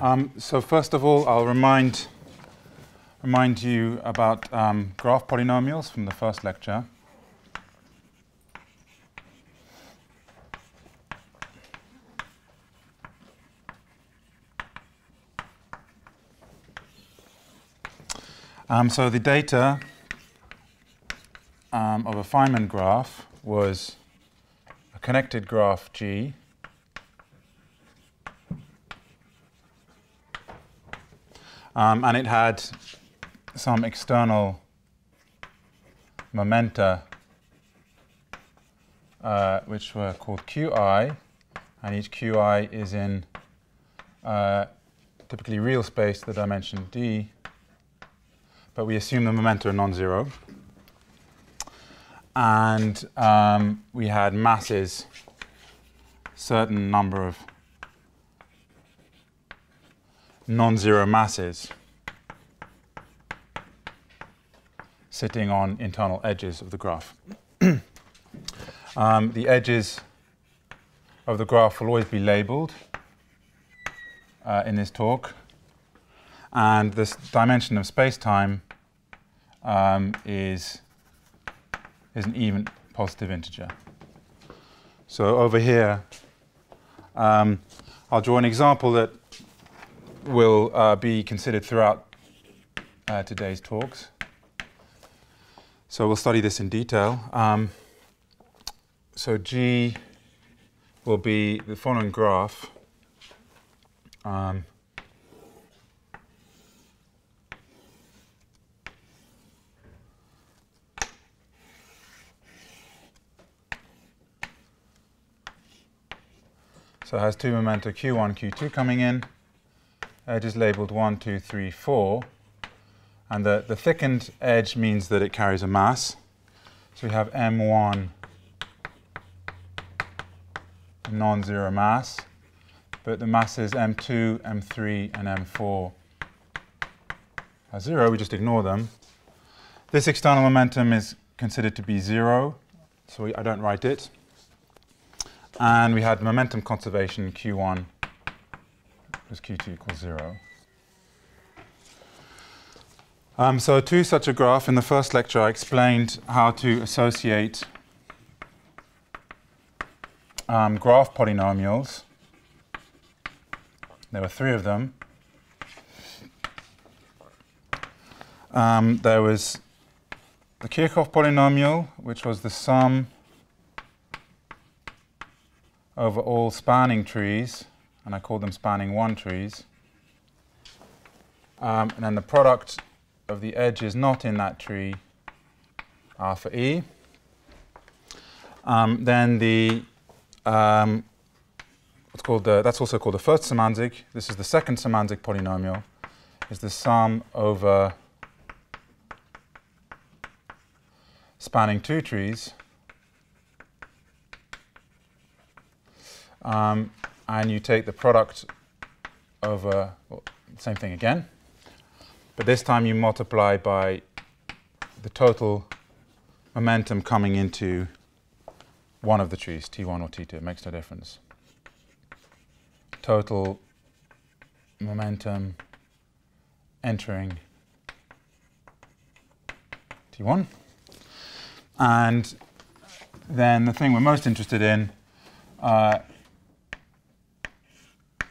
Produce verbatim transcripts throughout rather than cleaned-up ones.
Um, so first of all, I'll remind remind you about um, graph polynomials from the first lecture. Um, so the data um, of a Feynman graph was a connected graph G um, and it had some external momenta uh, which were called Qi, and each Qi is in uh, typically real space to the dimension D, but we assume the momenta are non-zero. And um, we had masses, certain number of non-zero masses sitting on internal edges of the graph. um, the edges of the graph will always be labeled uh, in this talk. And this dimension of space-time um, is, is an even positive integer. So over here, um, I'll draw an example that will uh, be considered throughout uh, today's talks. So we'll study this in detail. Um, so G will be the following graph. Um, So it has two momenta, Q one, Q two coming in, edges labeled one, two, three, four. And the, the thickened edge means that it carries a mass. So we have M one non-zero mass, but the masses M two, M three, and M four are zero. We just ignore them. This external momentum is considered to be zero, so we, I don't write it. And we had momentum conservation Q one plus Q two equals zero. Um, so to such a graph, in the first lecture I explained how to associate um, graph polynomials. There were three of them. Um, there was the Kirchhoff polynomial, which was the sum over all spanning trees, and I call them spanning one trees. Um, and then the product of the edges not in that tree, alpha E. Um, then the, um, what's called the, that's also called the first Symanzik. This is the second Symanzik polynomial, is the sum over spanning two trees. Um, and you take the product of, uh, well, same thing again, but this time you multiply by the total momentum coming into one of the trees, T one or T two, it makes no difference. Total momentum entering T one. And then the thing we're most interested in uh,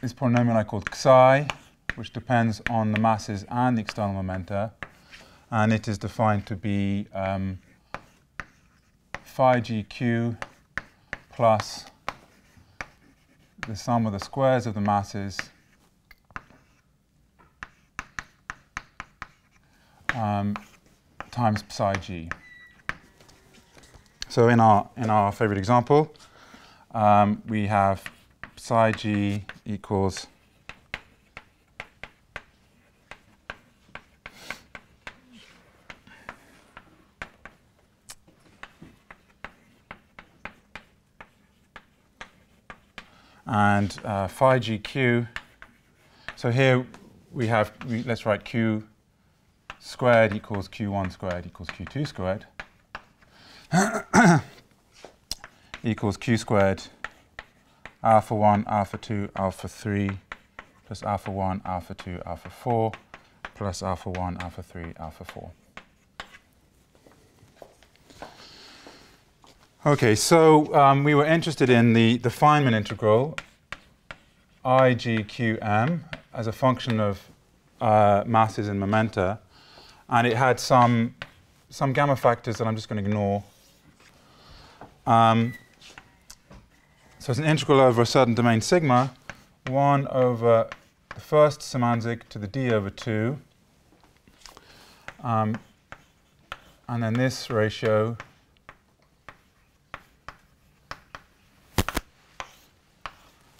this polynomial I called Xi, which depends on the masses and the external momenta, and it is defined to be um, phi gq plus the sum of the squares of the masses um, times psi g. So in our in our favorite example, um, we have psi g equals and uh, phi gq. So here we have, we, let's write q squared equals q one squared equals q two squared. equals q squared alpha one, alpha two, alpha three, plus alpha one, alpha two, alpha four, plus alpha one, alpha three, alpha four. Okay, so um, we were interested in the, the Feynman integral I G Q M as a function of uh, masses and momenta, and it had some, some gamma factors that I'm just going to ignore. Um, so it's an integral over a certain domain sigma, one over the first Symanzik to the d over two, um, and then this ratio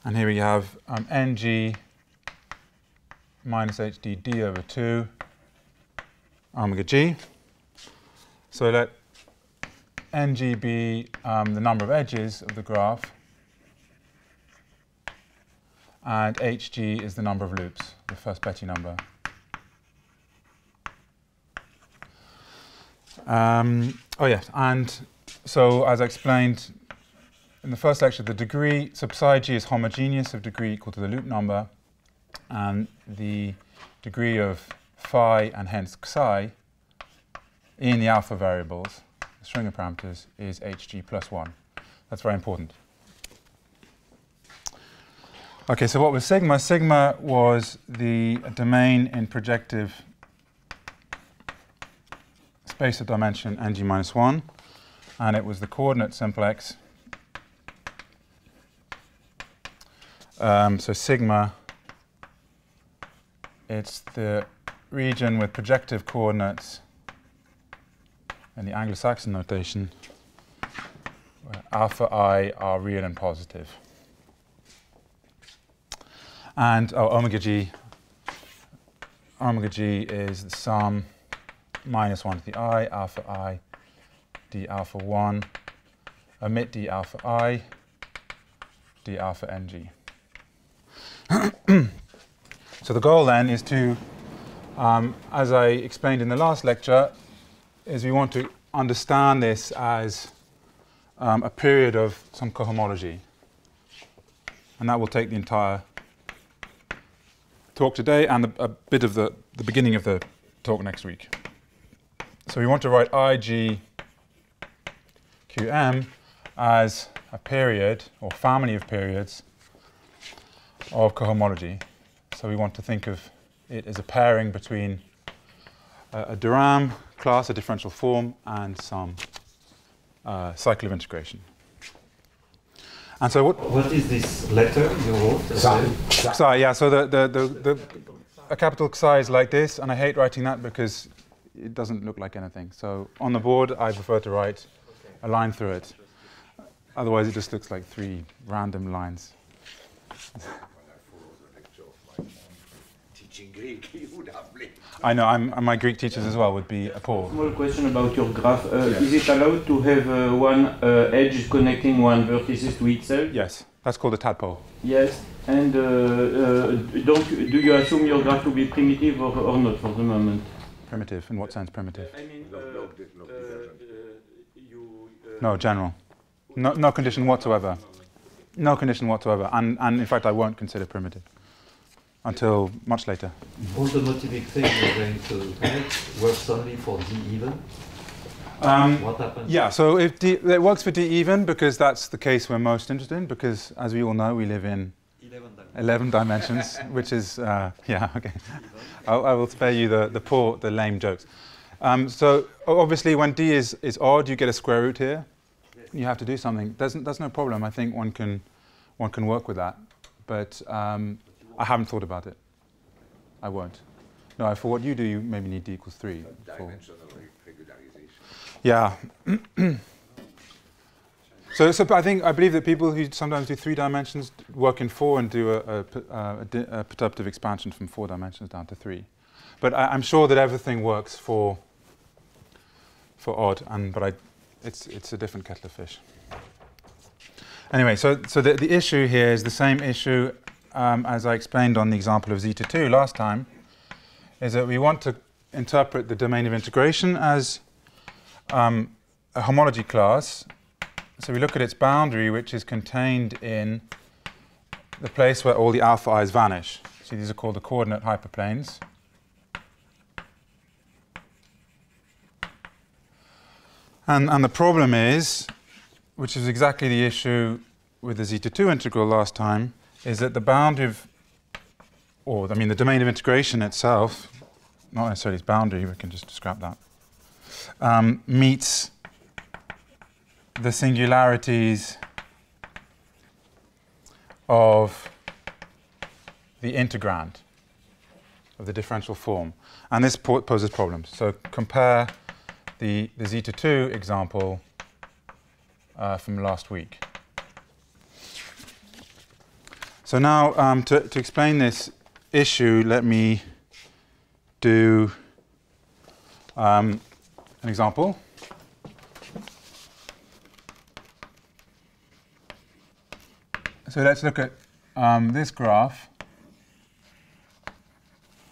and here we have um, N G minus H D d over two omega g. So let N G be um, the number of edges of the graph, and H G is the number of loops, the first Betti number. Um, oh yes, and so as I explained in the first lecture, the degree sub psi g is homogeneous of degree equal to the loop number, and the degree of phi and hence psi in the alpha variables, the Schwinger parameters, is hg plus one. That's very important. Okay, so what was sigma? Sigma was the domain in projective space of dimension ng minus one, and it was the coordinate simplex. Um, so sigma, it's the region with projective coordinates in the Anglo-Saxon notation, where alpha I are real and positive. And oh, omega g, omega g is the sum minus one to the I, alpha I, d alpha one, omit d alpha I, d alpha ng. So the goal then is to, um, as I explained in the last lecture, is we want to understand this as um, a period of some cohomology. And that will take the entire talk today and a, a bit of the, the beginning of the talk next week. So we want to write I G Q M as a period or family of periods of cohomology. So we want to think of it as a pairing between uh, a Durham class, a differential form, and some uh, cycle of integration. And so what... What is this letter you wrote? Psi. Psi, yeah, so the, the, the, the, the a capital Psi is like this, and I hate writing that because it doesn't look like anything. So on the board, I prefer to write a line through it. Otherwise, it just looks like three random lines. Greek, you would have I know, I'm, my Greek teachers as well would be appalled. Small question about your graph. Uh, yes. Is it allowed to have uh, one uh, edge connecting one vertices to itself? Yes, that's called a tadpole. Yes, and uh, uh, don't, do you assume your graph to be primitive or, or not for the moment? Primitive? In what sense primitive? I mean, uh, uh, you, uh, no, general. No, no condition whatsoever. No condition whatsoever, and, and in fact I won't consider primitive until much later. Mm-hmm. All the motivic things you're going to have works only for d even? Um, what happens? Yeah, so if d, it works for d even because that's the case we're most interested in, because as we all know, we live in eleven dimensions, eleven dimensions which is, uh, yeah, okay. I'll, I will spare you the, the poor, the lame jokes. Um, so obviously when d is, is odd, you get a square root here. Yes. You have to do something. That's, that's no problem. I think one can, one can work with that. But um, I haven't thought about it. I won't. No, for what you do, you maybe need d equals three. Dimensional regularization. Yeah. so, so I think I believe that people who sometimes do three dimensions work in four and do a, a, a, a, a perturbative expansion from four dimensions down to three. But I, I'm sure that everything works for for odd, and but I, it's it's a different kettle of fish. Anyway, so so the, the issue here is the same issue. Um, as I explained on the example of zeta two last time, is that we want to interpret the domain of integration as um, a homology class. So we look at its boundary, which is contained in the place where all the alpha i's vanish. See, these are called the coordinate hyperplanes. And, and the problem is, which is exactly the issue with the zeta two integral last time, is that the boundary of, or I mean the domain of integration itself, not necessarily its boundary, we can just scrap that, um, meets the singularities of the integrand of the differential form. And this poses problems. So compare the, the zeta two example uh, from last week. So now um, to, to explain this issue, let me do um, an example. So let's look at um, this graph.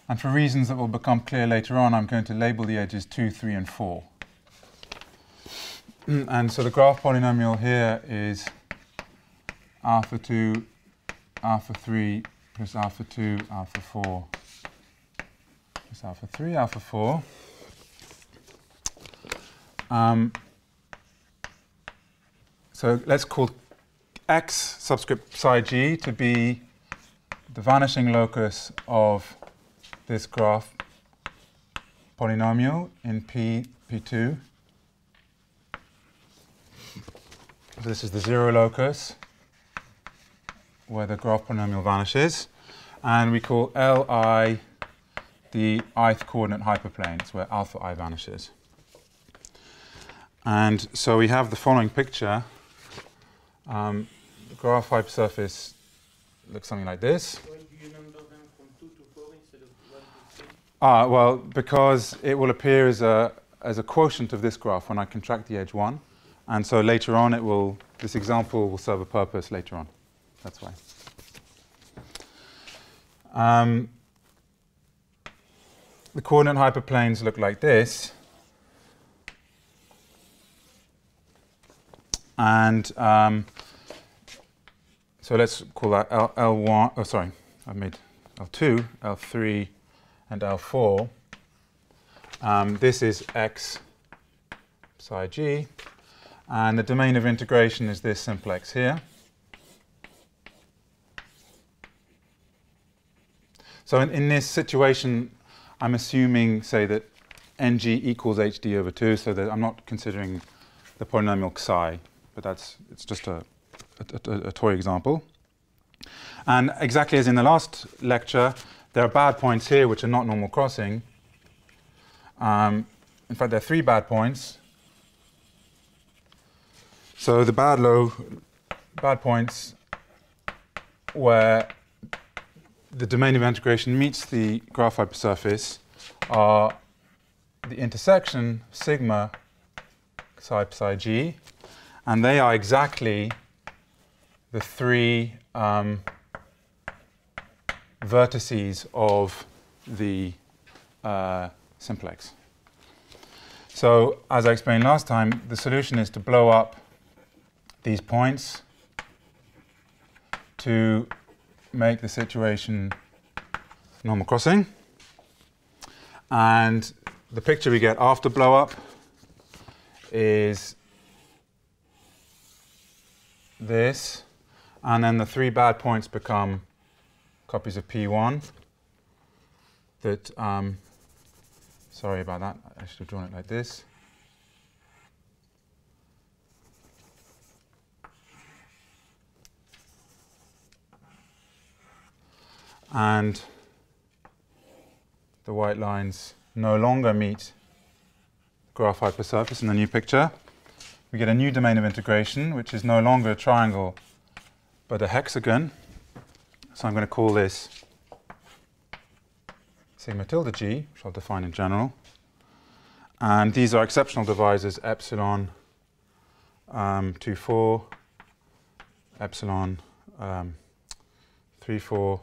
And for reasons that will become clear later on, I'm going to label the edges two, three, and four. And so the graph polynomial here is alpha two, alpha three, plus alpha two, alpha four, plus alpha three, alpha four. Um, so let's call X subscript psi g to be the vanishing locus of this graph polynomial in P, P two. So this is the zero locus where the graph polynomial vanishes. And we call Li the i-th coordinate hyperplane. It's where alpha I vanishes. And so we have the following picture. Um, the graph hypersurface looks something like this. Why do you number them from two to four instead of one to three? Ah, well, because it will appear as a, as a quotient of this graph when I contract the edge one. And so later on, it will, this example will serve a purpose later on. That's why. Um, the coordinate hyperplanes look like this. And um, so let's call that L, L1, oh sorry, I've made L two, L three, and L four. Um, this is X psi g, and the domain of integration is this simplex here. So in, in this situation, I'm assuming, say, that N G equals H D over two, so that I'm not considering the polynomial psi. But that's, it's just a, a, a, a toy example. And exactly as in the last lecture, there are bad points here which are not normal crossing. Um, in fact, there are three bad points. So the bad low, bad points where the domain of integration meets the graph hypersurface are the intersection sigma psi psi g. And they are exactly the three um, vertices of the uh, simplex. So, as I explained last time, the solution is to blow up these points to make the situation normal crossing. And the picture we get after blow up is this, and then the three bad points become copies of P one that, um, sorry about that, I should have drawn it like this. And the white lines no longer meet the graph hypersurface in the new picture. We get a new domain of integration, which is no longer a triangle, but a hexagon. So I'm going to call this sigma tilde g, which I'll define in general. And these are exceptional divisors, epsilon um, two, four, epsilon um, three, four,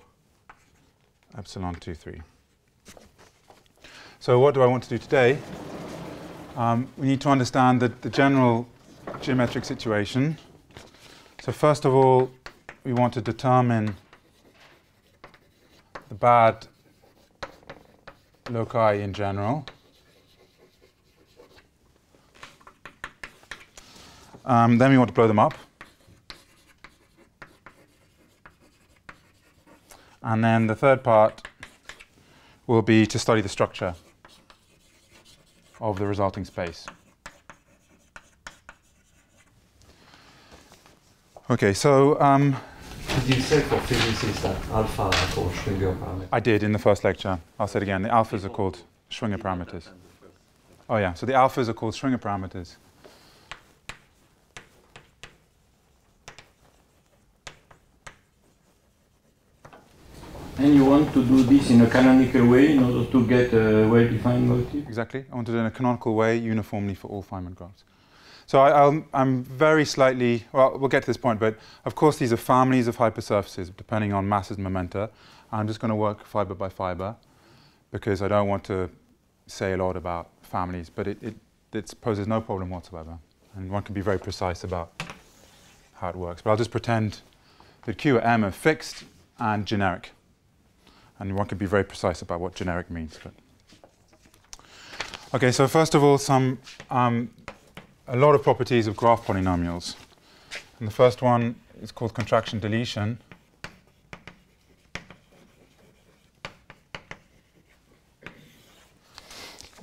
epsilon two, three. So what do I want to do today? um, we need to understand the, the general geometric situation. So first of all, we want to determine the bad loci in general. Um, then we want to blow them up. And then the third part will be to study the structure of the resulting space. Okay, so um, did you say for physicists that alpha are called Schwinger parameters? I did in the first lecture. I'll say it again. The alphas are called Schwinger parameters. Oh yeah, so the alphas are called Schwinger parameters. And you want to do this in a canonical way in order to get a well-defined motif? Exactly. I want to do it in a canonical way uniformly for all Feynman graphs. So I, I'll, I'm very slightly, well, we'll get to this point, but of course these are families of hypersurfaces depending on masses and momenta. I'm just going to work fiber by fiber because I don't want to say a lot about families, but it, it, it poses no problem whatsoever. And one can be very precise about how it works. But I'll just pretend that Q and M are fixed and generic. And one can be very precise about what generic means. But. Okay, so first of all, some, um, a lot of properties of graph polynomials. And the first one is called contraction deletion.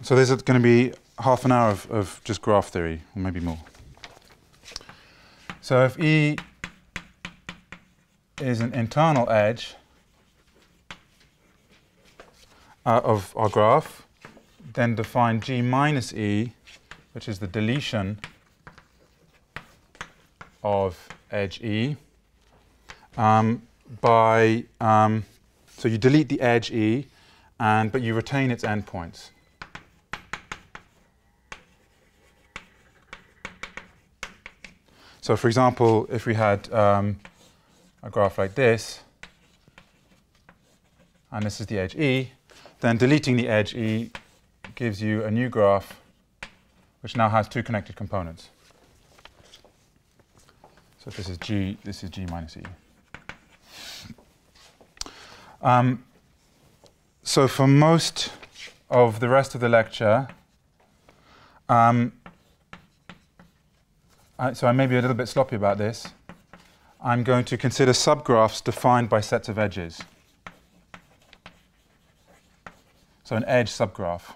So there's going to be half an hour of, of just graph theory, or maybe more. So if E is an internal edge, Uh, of our graph, then define G minus E, which is the deletion of edge E um, by, um, so you delete the edge E, and but you retain its endpoints. So for example, if we had um, a graph like this, and this is the edge E, then deleting the edge E gives you a new graph which now has two connected components. So this is G, this is G minus E. Um, so for most of the rest of the lecture, um, I, so I may be a little bit sloppy about this, I'm going to consider subgraphs defined by sets of edges. So an edge subgraph.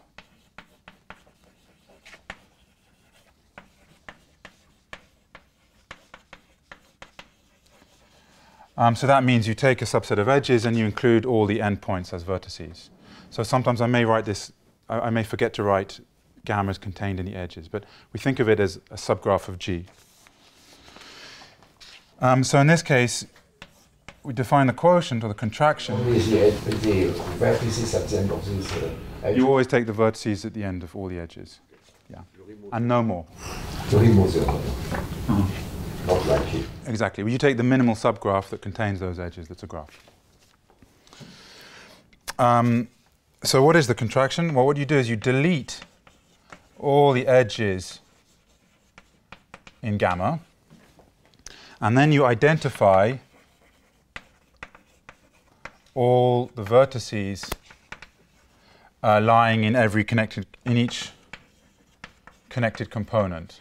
Um, so that means you take a subset of edges and you include all the endpoints as vertices. So sometimes I may write this, I, I may forget to write gammas contained in the edges, but we think of it as a subgraph of G. Um, so in this case, we define the quotient or the contraction. Always the, the vertices at the end of this uh, edge. You always take the vertices at the end of all the edges. Yeah. And no more. Not like it. Exactly. Well, you take the minimal subgraph that contains those edges, that's a graph. Um, so what is the contraction? Well, what you do is you delete all the edges in gamma, and then you identify all the vertices uh, lying in every connected in each connected component.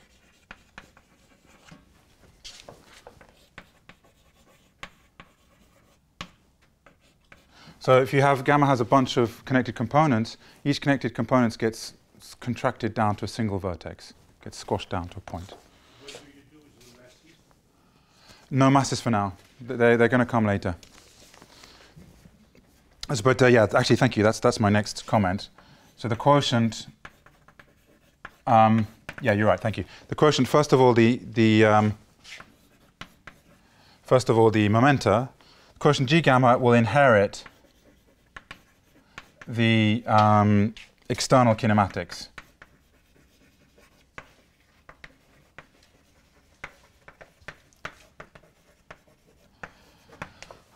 So if you have gamma has a bunch of connected components, each connected component gets contracted down to a single vertex, gets squashed down to a point. What do you do with the masses? No masses for now. They're, they're going to come later. But uh, yeah, actually, thank you. That's that's my next comment. So the quotient. Um, yeah, you're right. Thank you. The quotient. First of all, the the um, first of all the momenta. The quotient G gamma will inherit the um, external kinematics.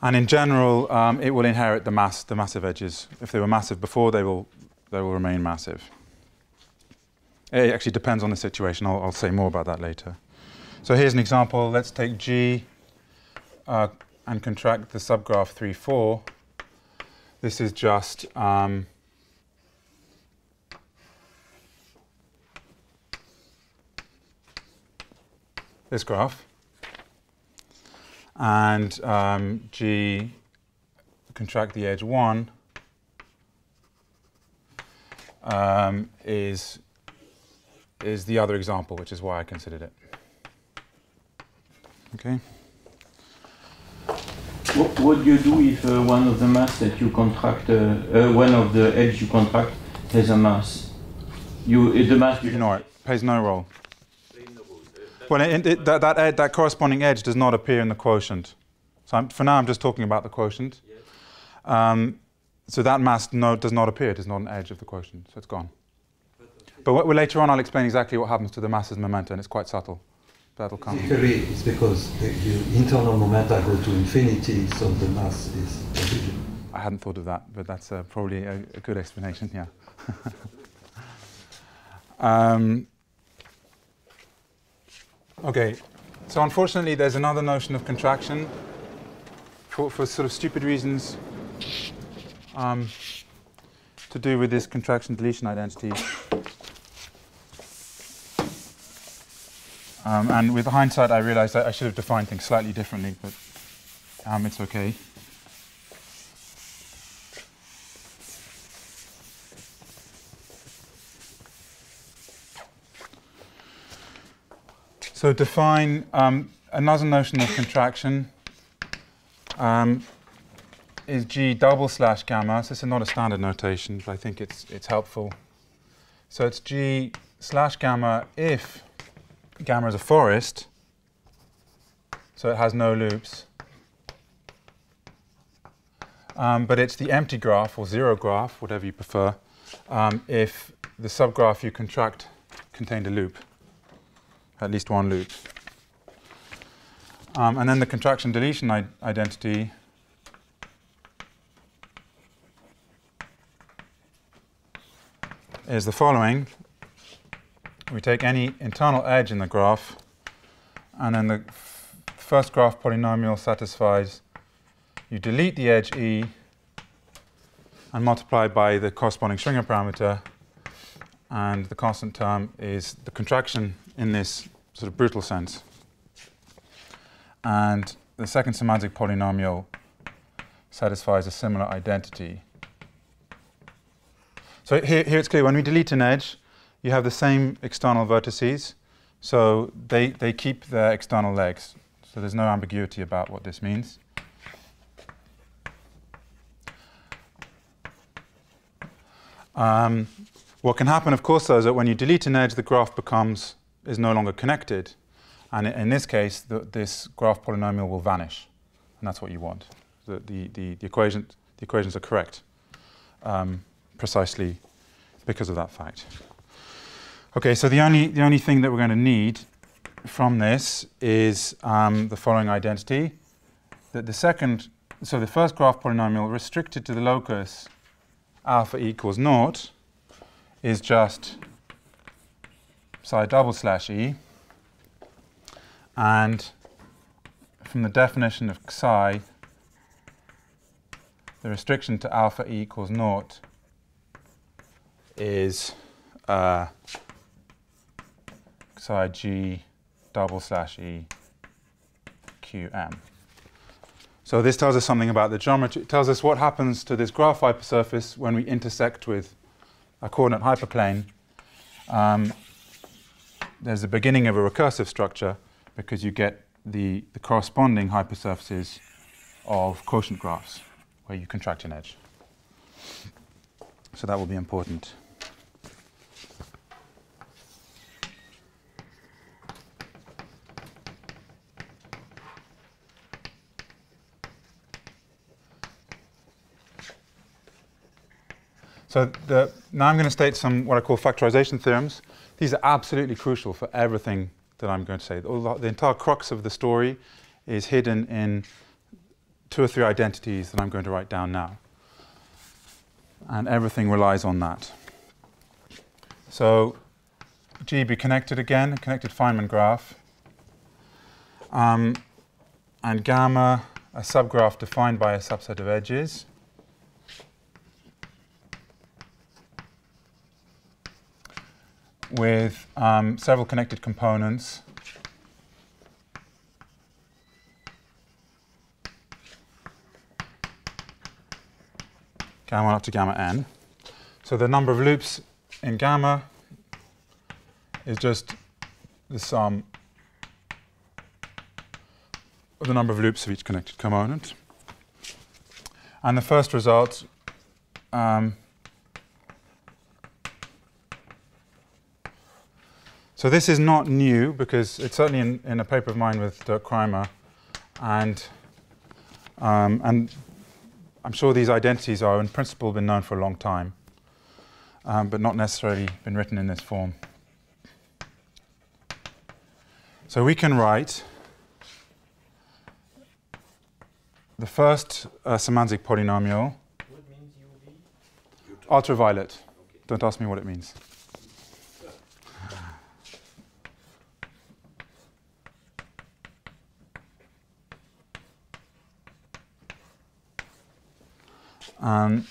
And in general, um, it will inherit the mass, the massive edges. If they were massive before, they will, they will remain massive. It actually depends on the situation. I'll, I'll say more about that later. So here's an example. Let's take G uh, and contract the subgraph three, four. This is just um, this graph. And um, G, contract the edge one, um, is, is the other example, which is why I considered it. Okay. What, what do you do if uh, one of the mass that you contract, uh, uh, one of the edge you contract has a mass? You, uh, the mass you ignore it. Plays no role. Well, it, it, that, that, ed, that corresponding edge does not appear in the quotient. So I'm, for now, I'm just talking about the quotient. Yes. Um, so that mass no, does not appear. It is not an edge of the quotient, so it's gone. But, okay. but what, well, later on, I'll explain exactly what happens to the mass's momenta, and it's quite subtle. That'll come. Theory, it's because the, the internal momenta go to infinity, so the mass is efficient. I hadn't thought of that, but that's uh, probably a, a good explanation. Yeah. um, Okay, so unfortunately there's another notion of contraction for, for sort of stupid reasons um, to do with this contraction-deletion identity. Um, and with hindsight I realized I, I should have defined things slightly differently, but um, it's okay. So define um, another notion of contraction um, is G double slash gamma. So this is not a standard notation, but I think it's, it's helpful. So it's G slash gamma if gamma is a forest, so it has no loops. Um, but it's the empty graph or zero graph, whatever you prefer, um, if the subgraph you contract contained a loop. At least one loop. Um, and then the contraction deletion I identity is the following. We take any internal edge in the graph, and then the first graph polynomial satisfies, you delete the edge E and multiply by the corresponding Schwinger parameter, and the constant term is the contraction in this sort of brutal sense. And the second Symanzik polynomial satisfies a similar identity. So here, here it's clear, when we delete an edge, you have the same external vertices, so they, they keep their external legs. So there's no ambiguity about what this means. Um, what can happen, of course, though, is that when you delete an edge, the graph becomes is no longer connected, and in this case, the, this graph polynomial will vanish, and that's what you want. The, the, the, the, equation, the equations are correct um, precisely because of that fact. Okay, so the only, the only thing that we're going to need from this is um, the following identity, that the second, so the first graph polynomial restricted to the locus alpha equals naught is just psi double slash E, and from the definition of psi, the restriction to alpha E equals naught is uh, psi G double slash E Q M. So this tells us something about the geometry. It tells us what happens to this graph hypersurface when we intersect with a coordinate hyperplane. Um, There's the beginning of a recursive structure because you get the, the corresponding hypersurfaces of quotient graphs where you contract an edge. So that will be important. So the, now I'm going to state some what I call factorization theorems. These are absolutely crucial for everything that I'm going to say. All the, the entire crux of the story is hidden in two or three identities that I'm going to write down now. And everything relies on that. So G be connected again, connected Feynman graph, um, and gamma a subgraph defined by a subset of edges. With um, several connected components gamma up to gamma n. So the number of loops in gamma is just the sum of the number of loops of each connected component. And the first result um, so this is not new, because it's certainly in, in a paper of mine with Dirk Kreimer, and, um, and I'm sure these identities are in principle been known for a long time, um, but not necessarily been written in this form. So we can write the first uh, Symanzik polynomial. What means U V? Ultraviolet. Okay. Don't ask me what it means. Um,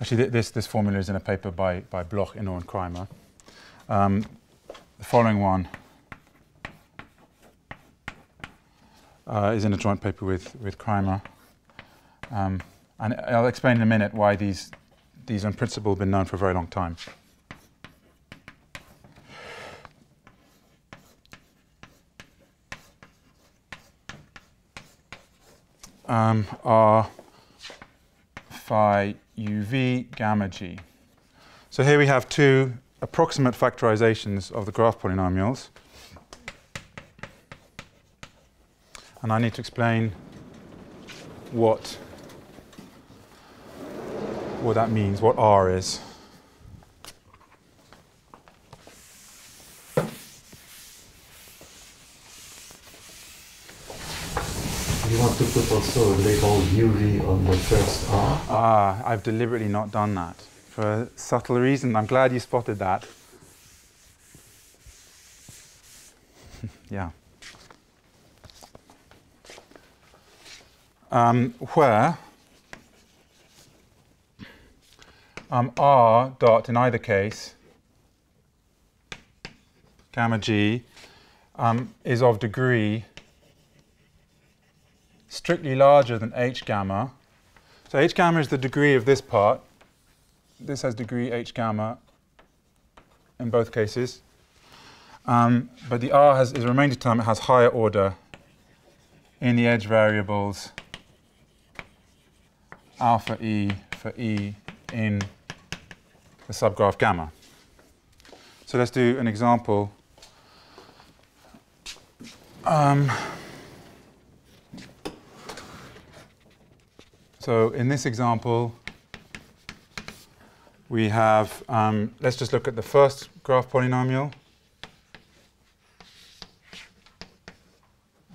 actually, th this, this formula is in a paper by, by Bloch, Esnault and Kreimer. Um, the following one uh, is in a joint paper with, with Kreimer. Um, and I'll explain in a minute why these, these on principle have been known for a very long time. Um, are phi uv gamma g. So here we have two approximate factorizations of the graph polynomials. And I need to explain what, what that means, what R is. To put also a label U V on the first R. Ah, I've deliberately not done that for a subtle reason. I'm glad you spotted that. Yeah. Um, where um, R dot in either case, gamma G, um, is of degree strictly larger than h gamma. So h gamma is the degree of this part. This has degree h gamma in both cases. Um, but the r has, is a remainder term. It has higher order in the edge variables alpha e for e in the subgraph gamma. So let's do an example. Um, So in this example, we have, um, let's just look at the first graph polynomial.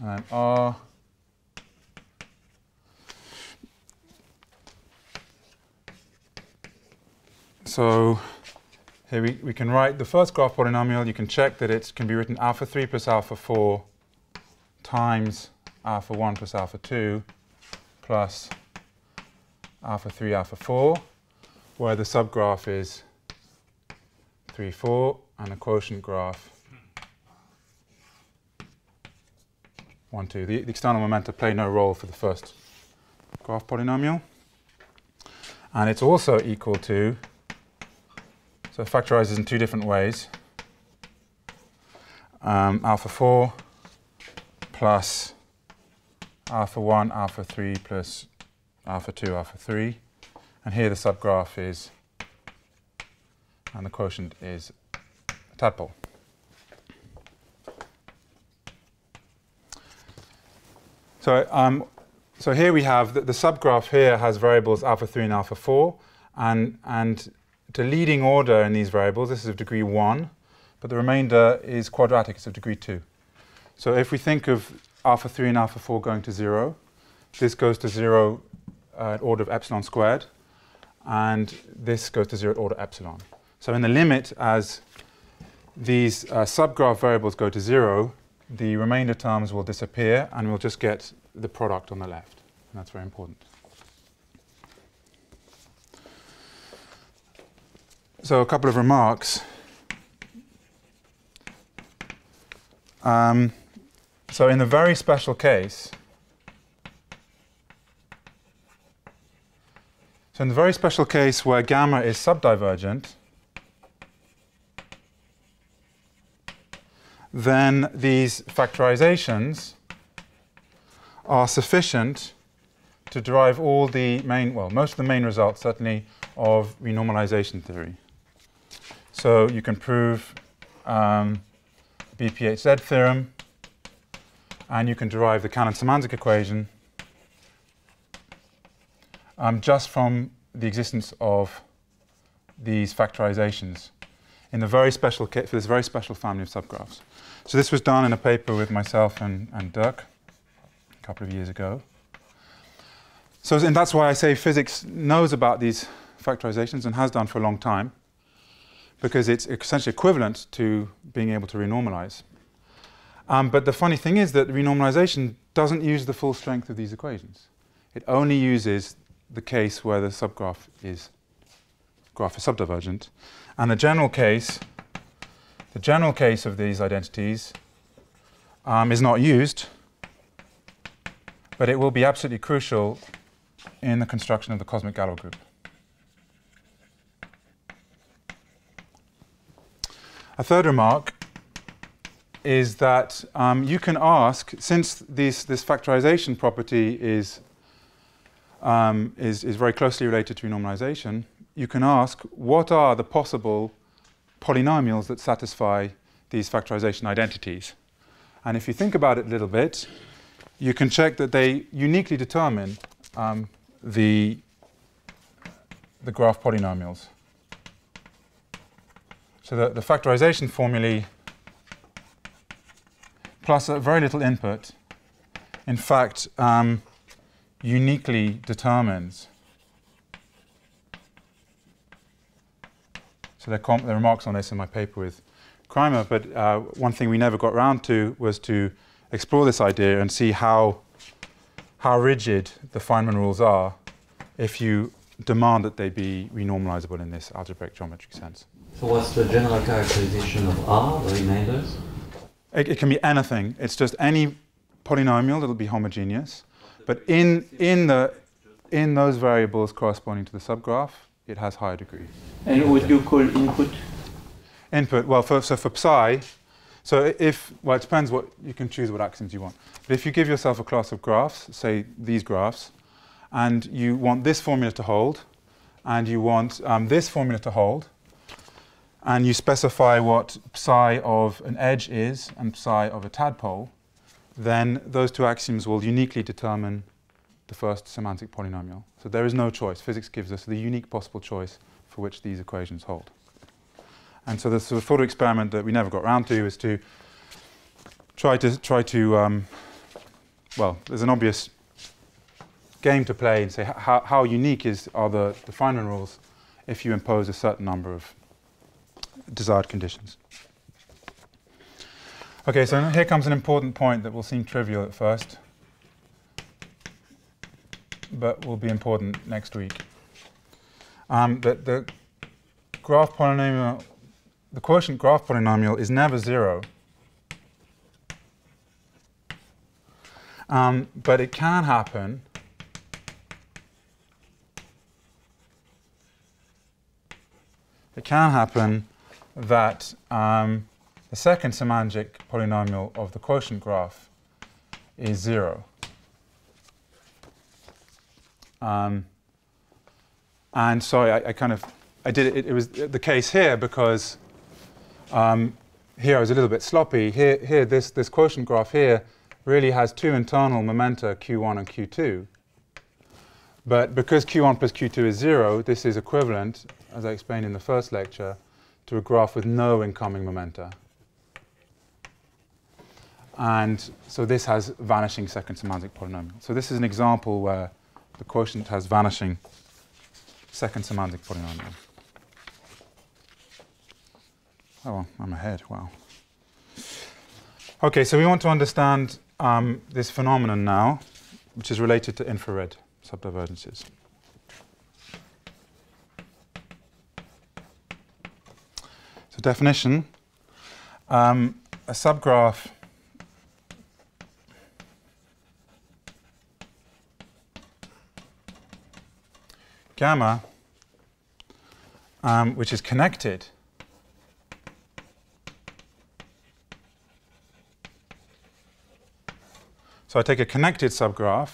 And R. So here we, we can write the first graph polynomial. You can check that it can be written alpha three plus alpha four times alpha one plus alpha two plus alpha three, alpha four, where the subgraph is three, four, and the quotient graph one, two. The, the external momenta play no role for the first graph polynomial. And it's also equal to, so it factorizes in two different ways, um, alpha four plus alpha one, alpha three, plus alpha two, alpha three, and here the subgraph is, and the quotient is a tadpole. So, um, so here we have, the, the subgraph here has variables alpha three and alpha four, and, and to leading order in these variables, this is of degree one, but the remainder is quadratic, it's of degree two. So if we think of alpha three and alpha four going to zero. This goes to zero uh, at order of epsilon squared, and this goes to zero at order epsilon. So in the limit, as these uh, subgraph variables go to zero, the remainder terms will disappear, and we'll just get the product on the left. And that's very important. So a couple of remarks. Um, so in the very special case, so in the very special case where gamma is subdivergent, then these factorizations are sufficient to derive all the main, well, most of the main results, certainly, of renormalization theory. So you can prove um, B P H Z theorem, and you can derive the Callan-Symanzik equation um, just from the existence of these factorizations in the very special case for this very special family of subgraphs. So this was done in a paper with myself and, and Dirk a couple of years ago. So and that's why I say physics knows about these factorizations and has done for a long time, because it's essentially equivalent to being able to renormalize. Um, but the funny thing is that renormalization doesn't use the full strength of these equations. It only uses the case where the subgraph is graph is subdivergent. And the general case, the general case of these identities um, is not used, but it will be absolutely crucial in the construction of the cosmic Galois group. A third remark is that um, you can ask, since these, this factorization property is, um, is, is very closely related to renormalization, you can ask, what are the possible polynomials that satisfy these factorization identities? And if you think about it a little bit, you can check that they uniquely determine um, the, the graph polynomials. So the, the factorization formulae, plus a very little input, in fact, um, uniquely determines. So there are remarks on this in my paper with Kreimer, but uh, one thing we never got round to was to explore this idea and see how, how rigid the Feynman rules are if you demand that they be renormalizable in this algebraic geometry sense. So what's the general characterization of R, the remainders? It, it can be anything. It's just any polynomial that will be homogeneous. But in, in, the, in those variables corresponding to the subgraph, it has higher degree. And what do you call input? Input, well, for, so for psi, so if, well, it depends what, you can choose what axioms you want. But if you give yourself a class of graphs, say these graphs, and you want this formula to hold, and you want um, this formula to hold, and you specify what psi of an edge is and psi of a tadpole, then those two axioms will uniquely determine the first semantic polynomial. So there is no choice. Physics gives us the unique possible choice for which these equations hold. And so the sort of thought experiment that we never got around to is to try to, try to um, well, there's an obvious game to play and say how, how unique is, are the, the Feynman rules if you impose a certain number of desired conditions. Okay, so here comes an important point that will seem trivial at first, but will be important next week. Um, that the graph polynomial, the quotient graph polynomial is never zero, um, but it can happen it can happen that um, the second Symanzik polynomial of the quotient graph is zero. Um, and sorry, I, I kind of, I did it, it was the case here because um, here I was a little bit sloppy. Here, here this, this quotient graph here really has two internal momenta, Q one and Q two. But because Q one plus Q two is zero, this is equivalent, as I explained in the first lecture, to a graph with no incoming momenta. And so this has vanishing second Symanzik polynomial. So this is an example where the quotient has vanishing second Symanzik polynomial. Oh, I'm ahead, wow. Okay, so we want to understand um, this phenomenon now, which is related to infrared subdivergences. So definition, um, a subgraph gamma, um, which is connected so I take a connected subgraph,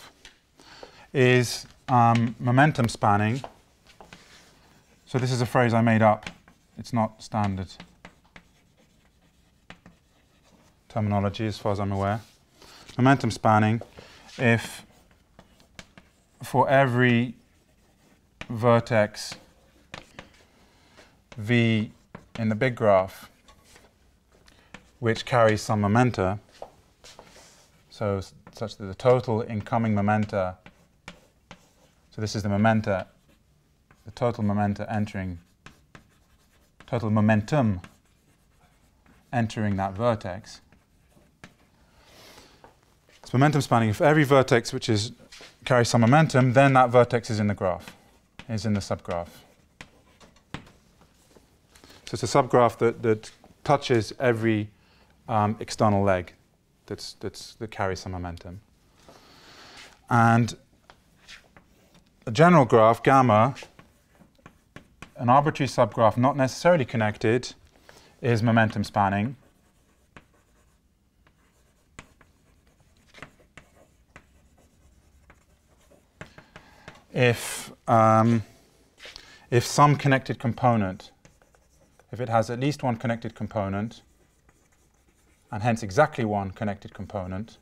is um, momentum spanning. So this is a phrase I made up. It's not standard terminology as far as I'm aware. Momentum spanning if for every vertex V in the big graph which carries some momenta, so such that the total incoming momenta, so this is the momenta, the total momenta entering, total momentum entering that vertex. It's momentum spanning. If every vertex which is carries some momentum, then that vertex is in the graph, is in the subgraph. So it's a subgraph that, that touches every um, external leg that's, that's, that carries some momentum. And a general graph, gamma, an arbitrary subgraph not necessarily connected, is momentum spanning. If, um, if some connected component, if it has at least one connected component, and hence exactly one connected component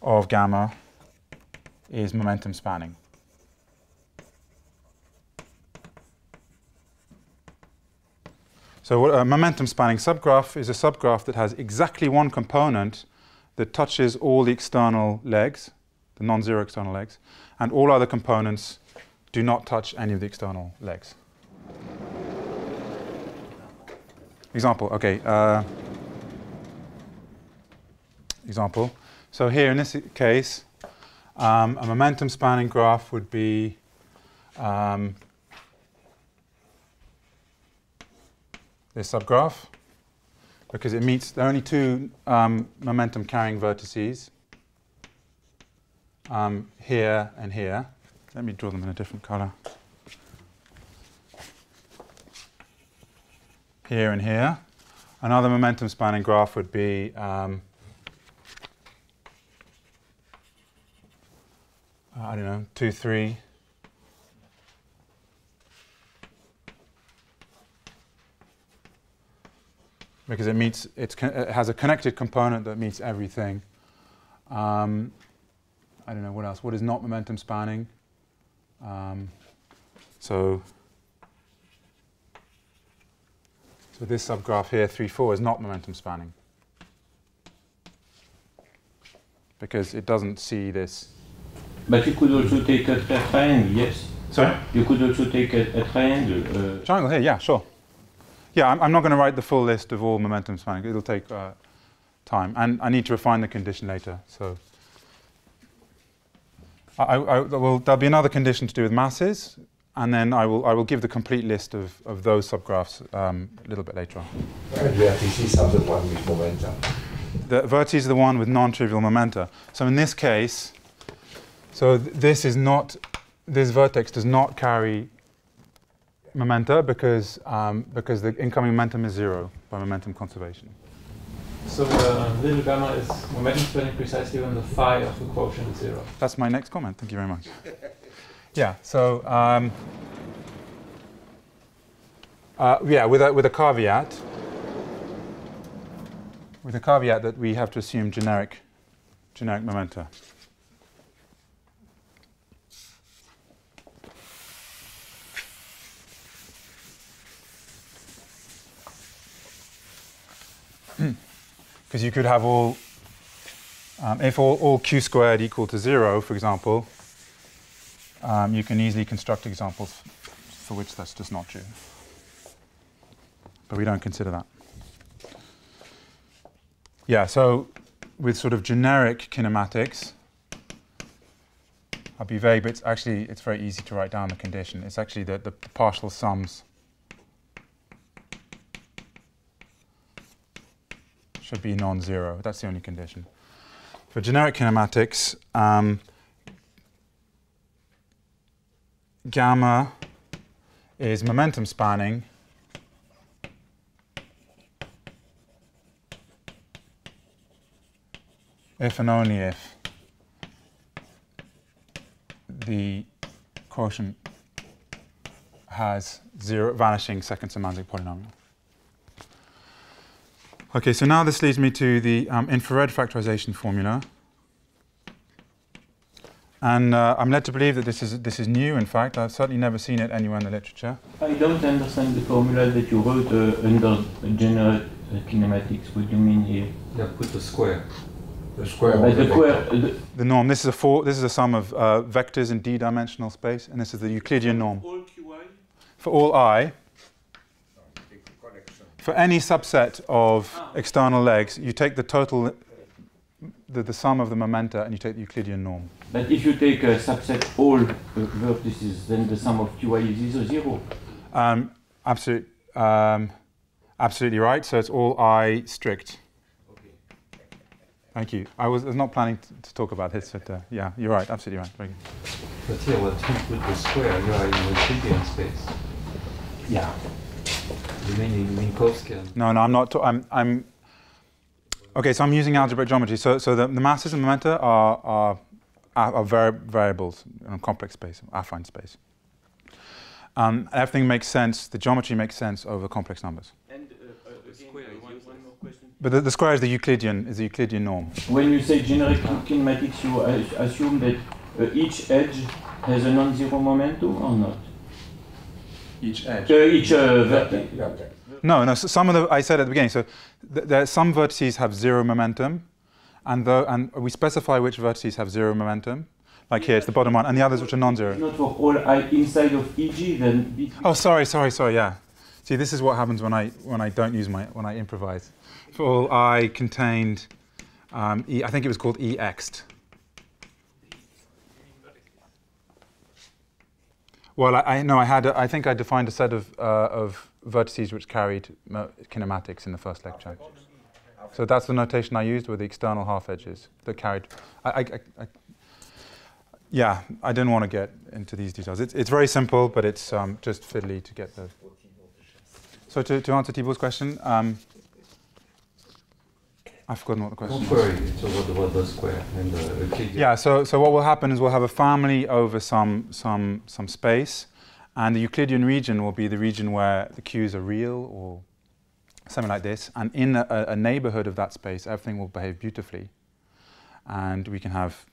of gamma is momentum spanning. So a momentum spanning subgraph is a subgraph that has exactly one component that touches all the external legs, the non-zero external legs, and all other components do not touch any of the external legs. Example, okay. Uh, example. So here in this case, um, a momentum spanning graph would be um, this subgraph, because it meets the only two um, momentum carrying vertices, um, here and here. Let me draw them in a different color. Here and here. Another momentum spanning graph would be um, I don't know, two, three, because it meets it's con it has a connected component that meets everything. Um, I don't know what else. What is not momentum spanning? Um, so. So this subgraph here, three, four, is not momentum spanning because it doesn't see this. But you could also take a triangle, yes? Sorry? You could also take a, a triangle. Uh triangle here, yeah, sure. Yeah, I'm, I'm not going to write the full list of all momentum spanning. It'll take uh, time. And I need to refine the condition later. So I, I, I will, there'll be another condition to do with masses. And then I will, I will give the complete list of, of those subgraphs um, a little bit later on. And vertices are the one with momenta. The vertices are the one with non-trivial momenta. So in this case, so th this is not, this vertex does not carry momenta because, um, because the incoming momentum is zero by momentum conservation. So the little gamma is momentum spanning precisely when the phi of the quotient is zero. That's my next comment. Thank you very much. Yeah, so, um, uh, yeah, with a, with a caveat, with a caveat that we have to assume generic, generic momenta. because you could have all, um, if all, all q squared equal to zero, for example, um, you can easily construct examples for which that's just not true. But we don't consider that. Yeah, so with sort of generic kinematics, I'll be vague, but it's actually, it's very easy to write down the condition. It's actually that the partial sums should be non-zero. That's the only condition. For generic kinematics, um, gamma is momentum spanning if and only if the quotient has zero vanishing second Symanzik polynomial. Okay, so now this leads me to the um, infrared factorization formula, and uh, I'm led to believe that this is this is new. In fact, I've certainly never seen it anywhere in the literature. I don't understand the formula that you wrote uh, under general uh, kinematics. What do you mean here? Yeah, put the square. The square. Uh, the, square uh, the norm. This is a four. This is a sum of uh, vectors in d-dimensional space, and this is the Euclidean norm. For all qi. For all I. For any subset of ah. external legs, you take the total, the, the sum of the momenta, and you take the Euclidean norm. But if you take a subset all uh, vertices, then the sum of qi is also zero. Um, absolute, um, absolutely right. So it's all I strict. Thank you. I was, I was not planning to, to talk about this, but uh, yeah, you're right, absolutely right. Very good. But here, what you put the square, you are in Euclidean space. Yeah. You mean Minkowskian? No, no, I'm not. I'm, I'm. Okay, so I'm using algebraic geometry. So, so the, the masses and momenta are are are vari variables in complex space, affine space. Um, everything makes sense. The geometry makes sense over complex numbers. And uh, uh, the square. But the, the square is the Euclidean, is the Euclidean norm. When you say generic kinematics, you uh, assume that uh, each edge has a non-zero momentum or not? Each edge? Uh, each uh, vertex. vertex. No, no, so some of the, I said at the beginning, so th there some vertices have zero momentum, and, the, and we specify which vertices have zero momentum. Like here, it's the bottom one, and the others which are non-zero. Not for all I inside of E G, then... Oh, sorry, sorry, sorry, yeah. See, this is what happens when I, when I don't use my, when I improvise. For all I contained, um, e, I think it was called E X'd. Well, I, I no, I had, a, I think I defined a set of, uh, of vertices which carried kinematics in the first lecture. So that's the notation I used with the external half edges that carried, I, I, I, yeah, I didn't want to get into these details. It's, it's very simple, but it's um, just fiddly to get the. So to, to answer Thibault's question, um, I've forgotten what the question is. Don't worry, it's about the square and the Euclidean. Yeah, so, so what will happen is we'll have a family over some, some, some space, and the Euclidean region will be the region where the q's are real or something like this, and in a, a neighborhood of that space, everything will behave beautifully, and we can have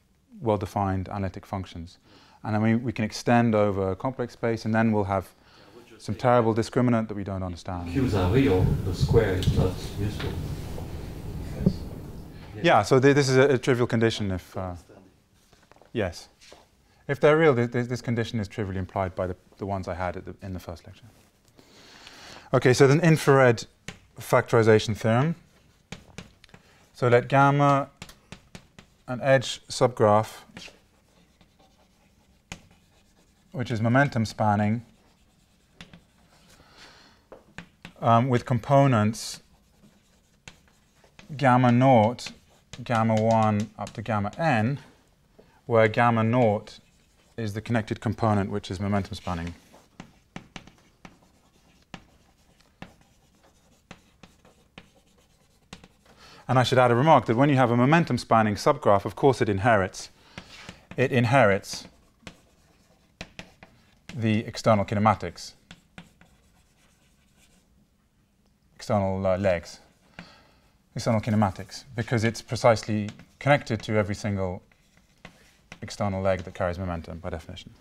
well-defined analytic functions. And then we, we can extend over a complex space, and then we'll have some terrible discriminant that we don't understand. Q's are real, the square is not useful. Yes. Yes. Yeah, so th this is a, a trivial condition if... Uh, yes. If they're real, th th this condition is trivially implied by the, the ones I had at the, in the first lecture. Okay, so the infrared factorization theorem. So let gamma, an edge subgraph, which is momentum spanning, Um, with components gamma naught, gamma one up to gamma n, where gamma naught is the connected component which is momentum spanning. And I should add a remark that when you have a momentum spanning subgraph, of course it inherits, it inherits the external kinematics. External uh, legs, external kinematics, because it's precisely connected to every single external leg that carries momentum by definition.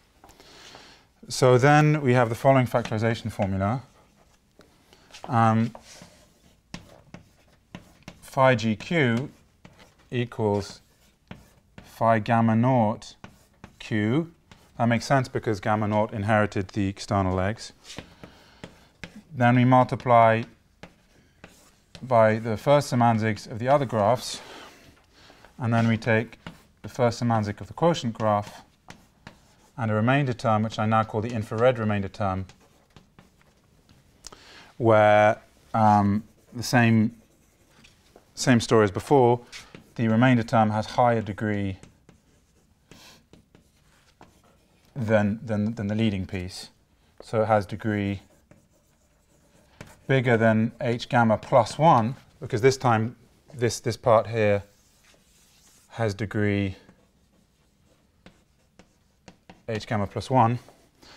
So then we have the following factorization formula. Um, phi G Q equals phi gamma naught Q. That makes sense because gamma naught inherited the external legs. Then we multiply by the first semantics of the other graphs, and then we take the first semantic of the quotient graph and a remainder term, which I now call the infrared remainder term, where um, the same, same story as before, the remainder term has higher degree than, than, than the leading piece. So it has degree bigger than h gamma plus one, because this time this, this part here has degree h gamma plus one.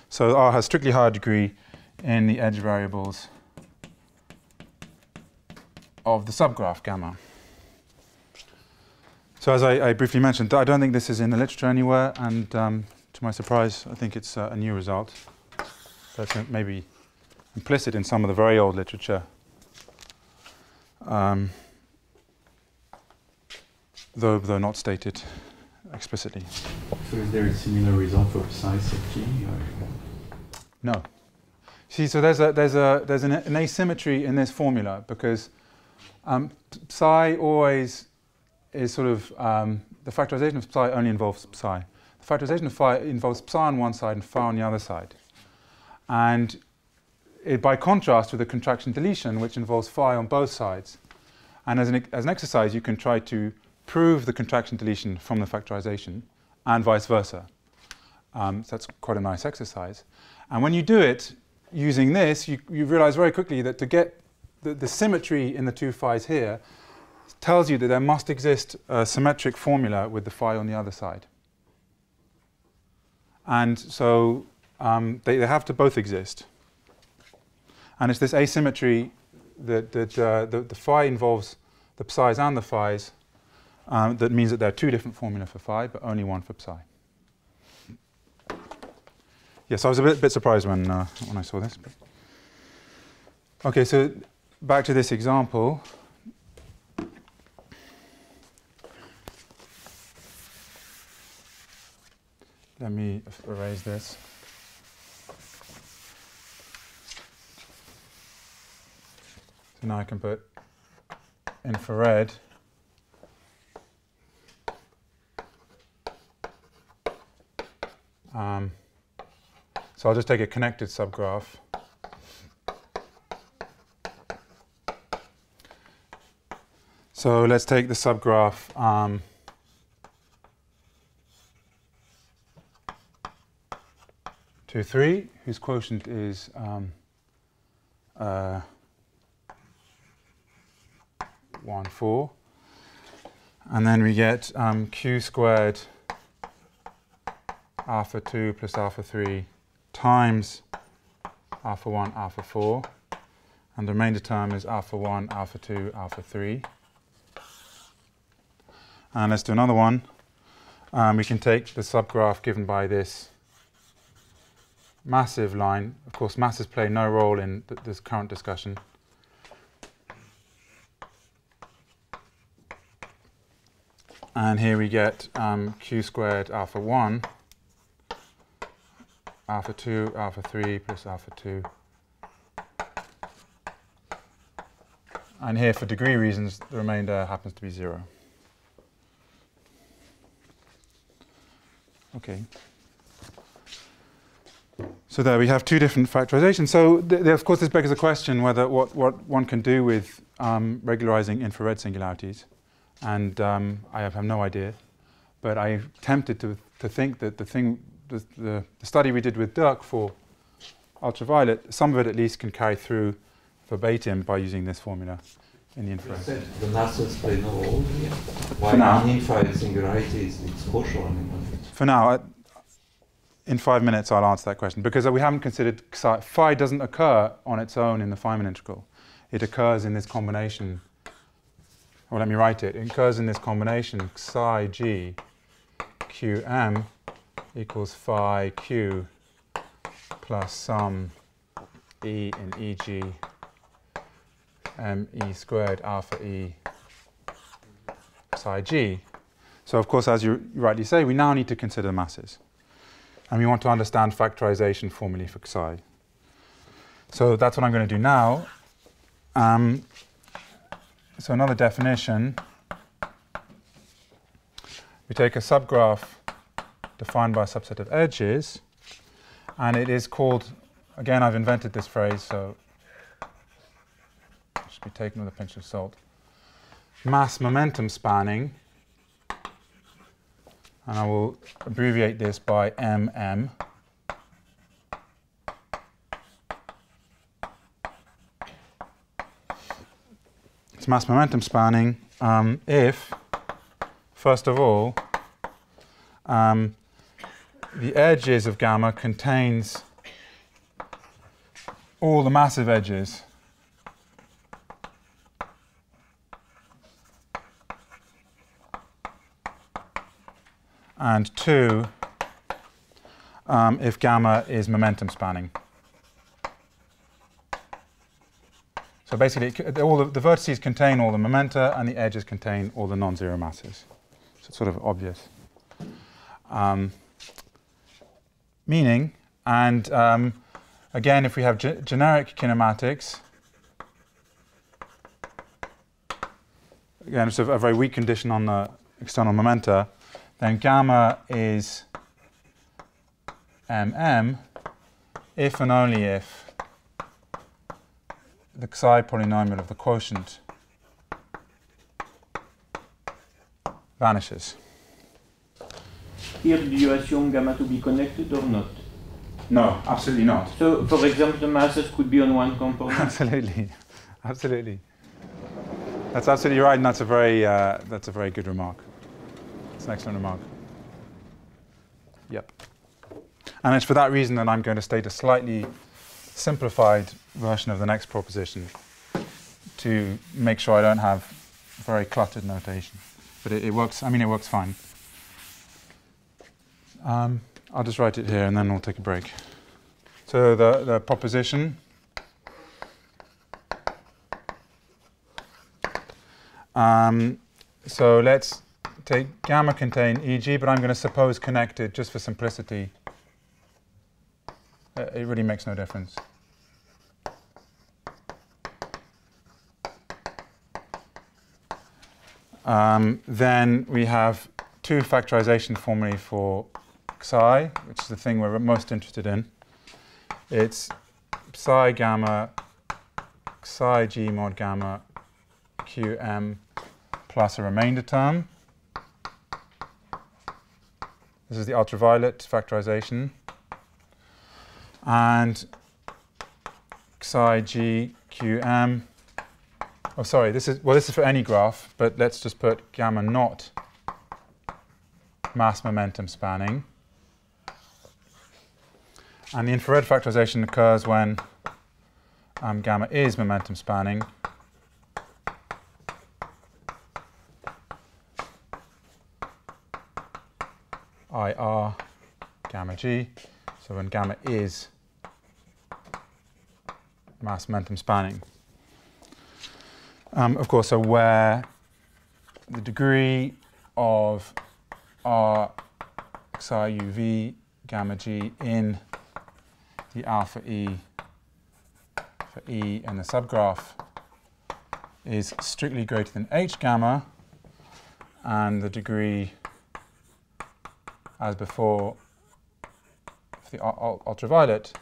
So R has strictly higher degree in the edge variables of the subgraph gamma. So as I, I briefly mentioned, I don't think this is in the literature anywhere, and um, to my surprise, I think it's uh, a new result. That's maybe implicit in some of the very old literature. Um, Though, though not stated explicitly. So is there a similar result for size of G? Or? No. See, so there's, a, there's, a, there's an, an asymmetry in this formula, because um, psi always is sort of, um, the factorization of psi only involves psi. The factorization of phi involves psi on one side and phi on the other side. And it, by contrast with the contraction deletion, which involves phi on both sides. And as an, as an exercise, you can try to prove the contraction deletion from the factorization, and vice versa. Um, so that's quite a nice exercise. And when you do it using this, you, you realize very quickly that to get the, the symmetry in the two phi's here tells you that there must exist a symmetric formula with the phi on the other side. And so um, they, they have to both exist. And it's this asymmetry that, that uh, the, the phi involves the psi's and the phi's. Um, that means that there are two different formulae for phi, but only one for psi. Yes, I was a bit, bit surprised when, uh, when I saw this. OK, so back to this example. Let me erase this. So now I can put infrared Um, so I'll just take a connected subgraph. So let's take the subgraph um, two, three, whose quotient is um, uh, one, four. And then we get um, q squared alpha two plus alpha three times alpha one, alpha four, and the remainder term is alpha one, alpha two, alpha three. And let's do another one. Um, we can take the subgraph given by this massive line. Of course, masses play no role in th this current discussion. And here we get um, q squared alpha one, alpha two, alpha three, plus alpha two. And here, for degree reasons, the remainder happens to be zero. OK. So there we have two different factorizations. So th th of course, this begs the question whether what, what one can do with um, regularizing infrared singularities. And um, I have no idea. But I'm tempted to, to think that the thing The, the study we did with Dirk for ultraviolet, some of it at least can carry through verbatim by using this formula in the infrared. You said the masses play no role here. Why in infrared singularity is it's kosher or anything? For now, I, in five minutes I'll answer that question, because we haven't considered psi. Phi doesn't occur on its own in the Feynman integral. It occurs in this combination. Well, let me write it. It occurs in this combination psi g q m equals phi q plus some e in e g m e squared alpha e Xig. So of course, as you rightly say, we now need to consider masses. And we want to understand factorization formulae for Xi. So that's what I'm going to do now. Um, so another definition. We take a subgraph defined by a subset of edges. And it is called, again, I've invented this phrase, so it should be taken with a pinch of salt, mass momentum spanning. And I will abbreviate this by M M. It's mass momentum spanning um, if, first of all, um, the edges of gamma contains all the massive edges. And two, um, if gamma is momentum spanning. So basically, it, all the, the vertices contain all the momenta, and the edges contain all the non-zero masses. So it's sort of obvious. Um, meaning, and um, again, if we have ge- generic kinematics, again, it's sort of a very weak condition on the external momenta, then gamma is M M if and only if the Xi polynomial of the quotient vanishes. Here, do you assume gamma to be connected or not? No, absolutely not. So, for example, the masses could be on one component? Absolutely, absolutely. That's absolutely right, and that's a very, uh, that's a very good remark. An excellent remark. Yep. And it's for that reason that I'm going to state a slightly simplified version of the next proposition to make sure I don't have very cluttered notation. But it, it works, I mean, it works fine. Um, I'll just write it here and then we'll take a break. So the, the proposition um, so let's take gamma contain E G, but I'm going to suppose connected just for simplicity. Uh, it really makes no difference. Um, then we have two factorization formulae for Xi, which is the thing we're most interested in. It's psi gamma Xi G mod gamma Q M plus a remainder term. This is the ultraviolet factorization. And Xi G Q M. Oh, sorry, this is, well, this is for any graph, but let's just put gamma not mass momentum spanning. And the infrared factorization occurs when um, gamma is momentum spanning. I R gamma G, so when gamma is mass momentum spanning. Um, of course, so where the degree of R Xi U V gamma G in the alpha E for E and the subgraph is strictly greater than H gamma, and the degree as before for the ultraviolet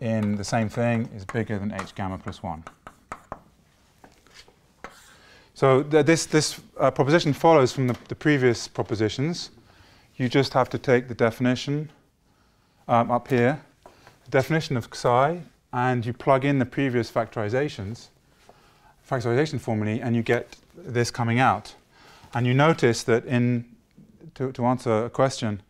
in the same thing is bigger than H gamma plus one. So th this, this uh, proposition follows from the, the previous propositions. You just have to take the definition um, up here, the definition of Xi, and you plug in the previous factorizations, factorization formulae, and you get this coming out. And you notice that in To, to answer a question,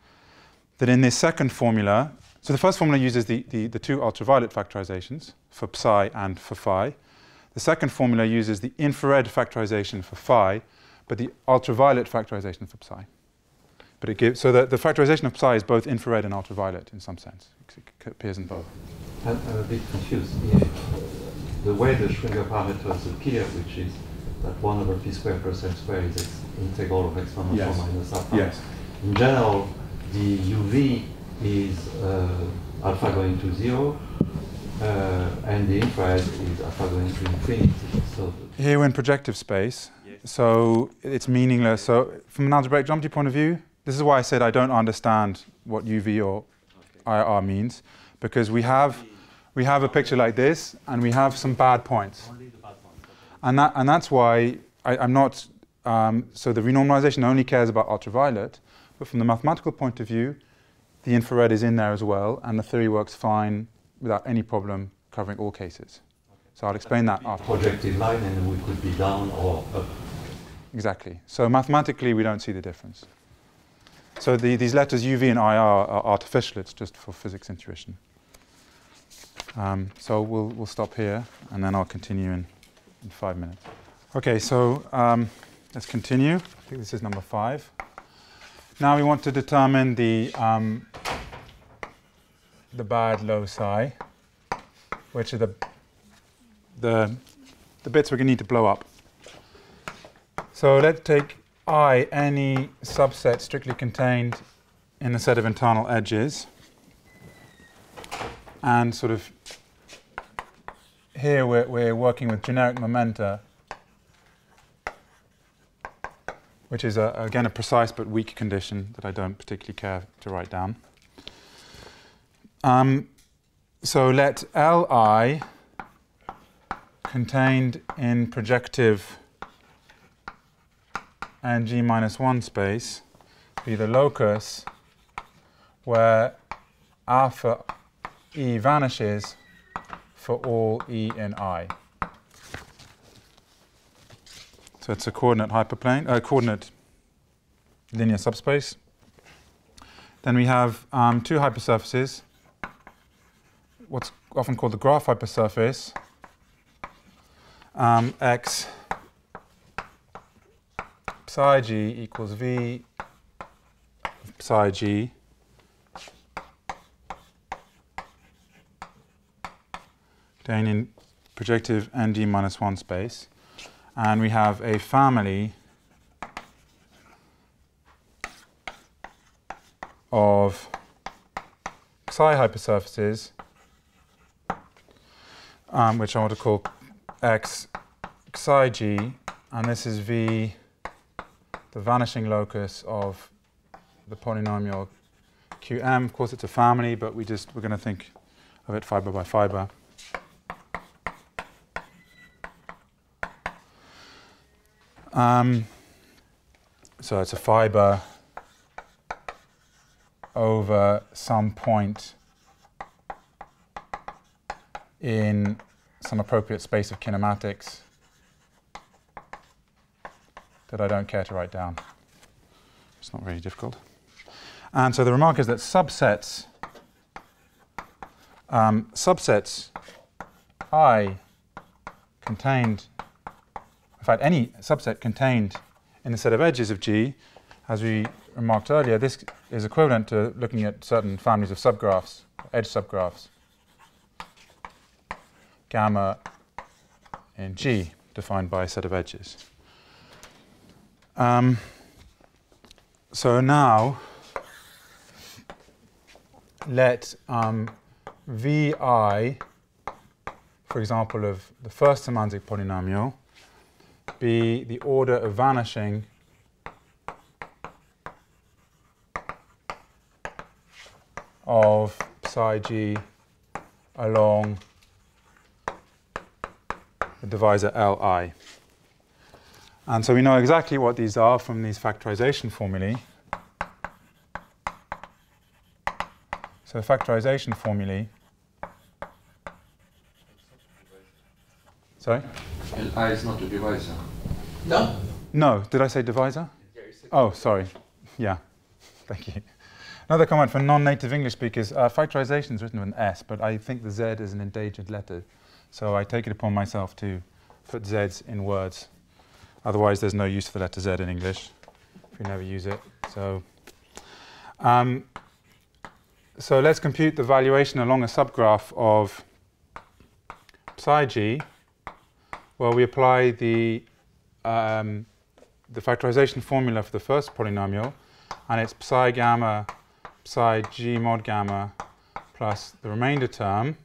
that in this second formula, so the first formula uses the, the, the two ultraviolet factorizations for psi and for phi. The second formula uses the infrared factorization for phi, but the ultraviolet factorization for psi. But it gives, so the, the factorization of psi is both infrared and ultraviolet in some sense. It appears in both. I'm, I'm a bit confused. The way the Schwinger parameters appear, which is that one over p squared plus x squared is ex integral of x minus yes. four minus alpha. Yes. In general, the U V is uh, alpha going to zero, uh, and the infrared is alpha going to infinity. So here we're in projective space, yes. so it's meaningless. So from an algebraic geometry point of view, this is why I said I don't understand what U V or okay. I R means, because we have we have a picture like this, and we have some bad points. Only the bad points. Okay. And that and that's why I, I'm not. Um, so the renormalization only cares about ultraviolet, but from the mathematical point of view, the infrared is in there as well, and the theory works fine without any problem covering all cases. Okay. So I'll explain that, that after. Projective line, and we could be down or up. Exactly. So mathematically, we don't see the difference. So the, these letters U V and I R are artificial. It's just for physics intuition. Um, so we'll we'll stop here, and then I'll continue in, in five minutes. Okay. So um, let's continue. I think this is number five. Now we want to determine the um, the bad loci, which are the the the bits we're going to need to blow up. So let's take I any subset strictly contained in the set of internal edges, and sort of here we're, we're working with generic momenta, which is a, again a precise but weak condition that I don't particularly care to write down. Um, so let Li contained in projective and G minus one space be the locus where alpha E vanishes for all E in I. So it's a coordinate hyperplane, a uh, coordinate linear subspace. Then we have um, two hypersurfaces, what's often called the graph hypersurface, um, X psi g equals v of psi g contained in projective N G minus one space, and we have a family of psi hypersurfaces, um, which I want to call X psi g, and this is v the vanishing locus of the polynomial Q M. Of course, it's a family, but we just we're going to think of it fiber by fiber. Um, so it's a fiber over some point in some appropriate space of kinematics that I don't care to write down. It's not really difficult. And so the remark is that subsets, um, subsets I contained, in fact, any subset contained in the set of edges of G, as we remarked earlier, this is equivalent to looking at certain families of subgraphs, edge subgraphs, gamma in G, defined by a set of edges. Um, so now let um, V I, for example, of the first Symanzik polynomial be the order of vanishing of psi g along the divisor Li. And so we know exactly what these are from these factorization formulae. So factorization formulae. Sorry? Li is not a divisor. No? No. Did I say divisor? Oh, sorry. Yeah. Thank you. Another comment for non-native English speakers. Uh, factorization is written with an S, but I think the Z is an endangered letter. So I take it upon myself to put Zs in words. Otherwise, there's no use for the letter Z in English if we never use it. So, um, so let's compute the valuation along a subgraph of psi g, where we apply the um, the factorization formula for the first polynomial, and it's psi gamma psi g mod gamma plus the remainder term.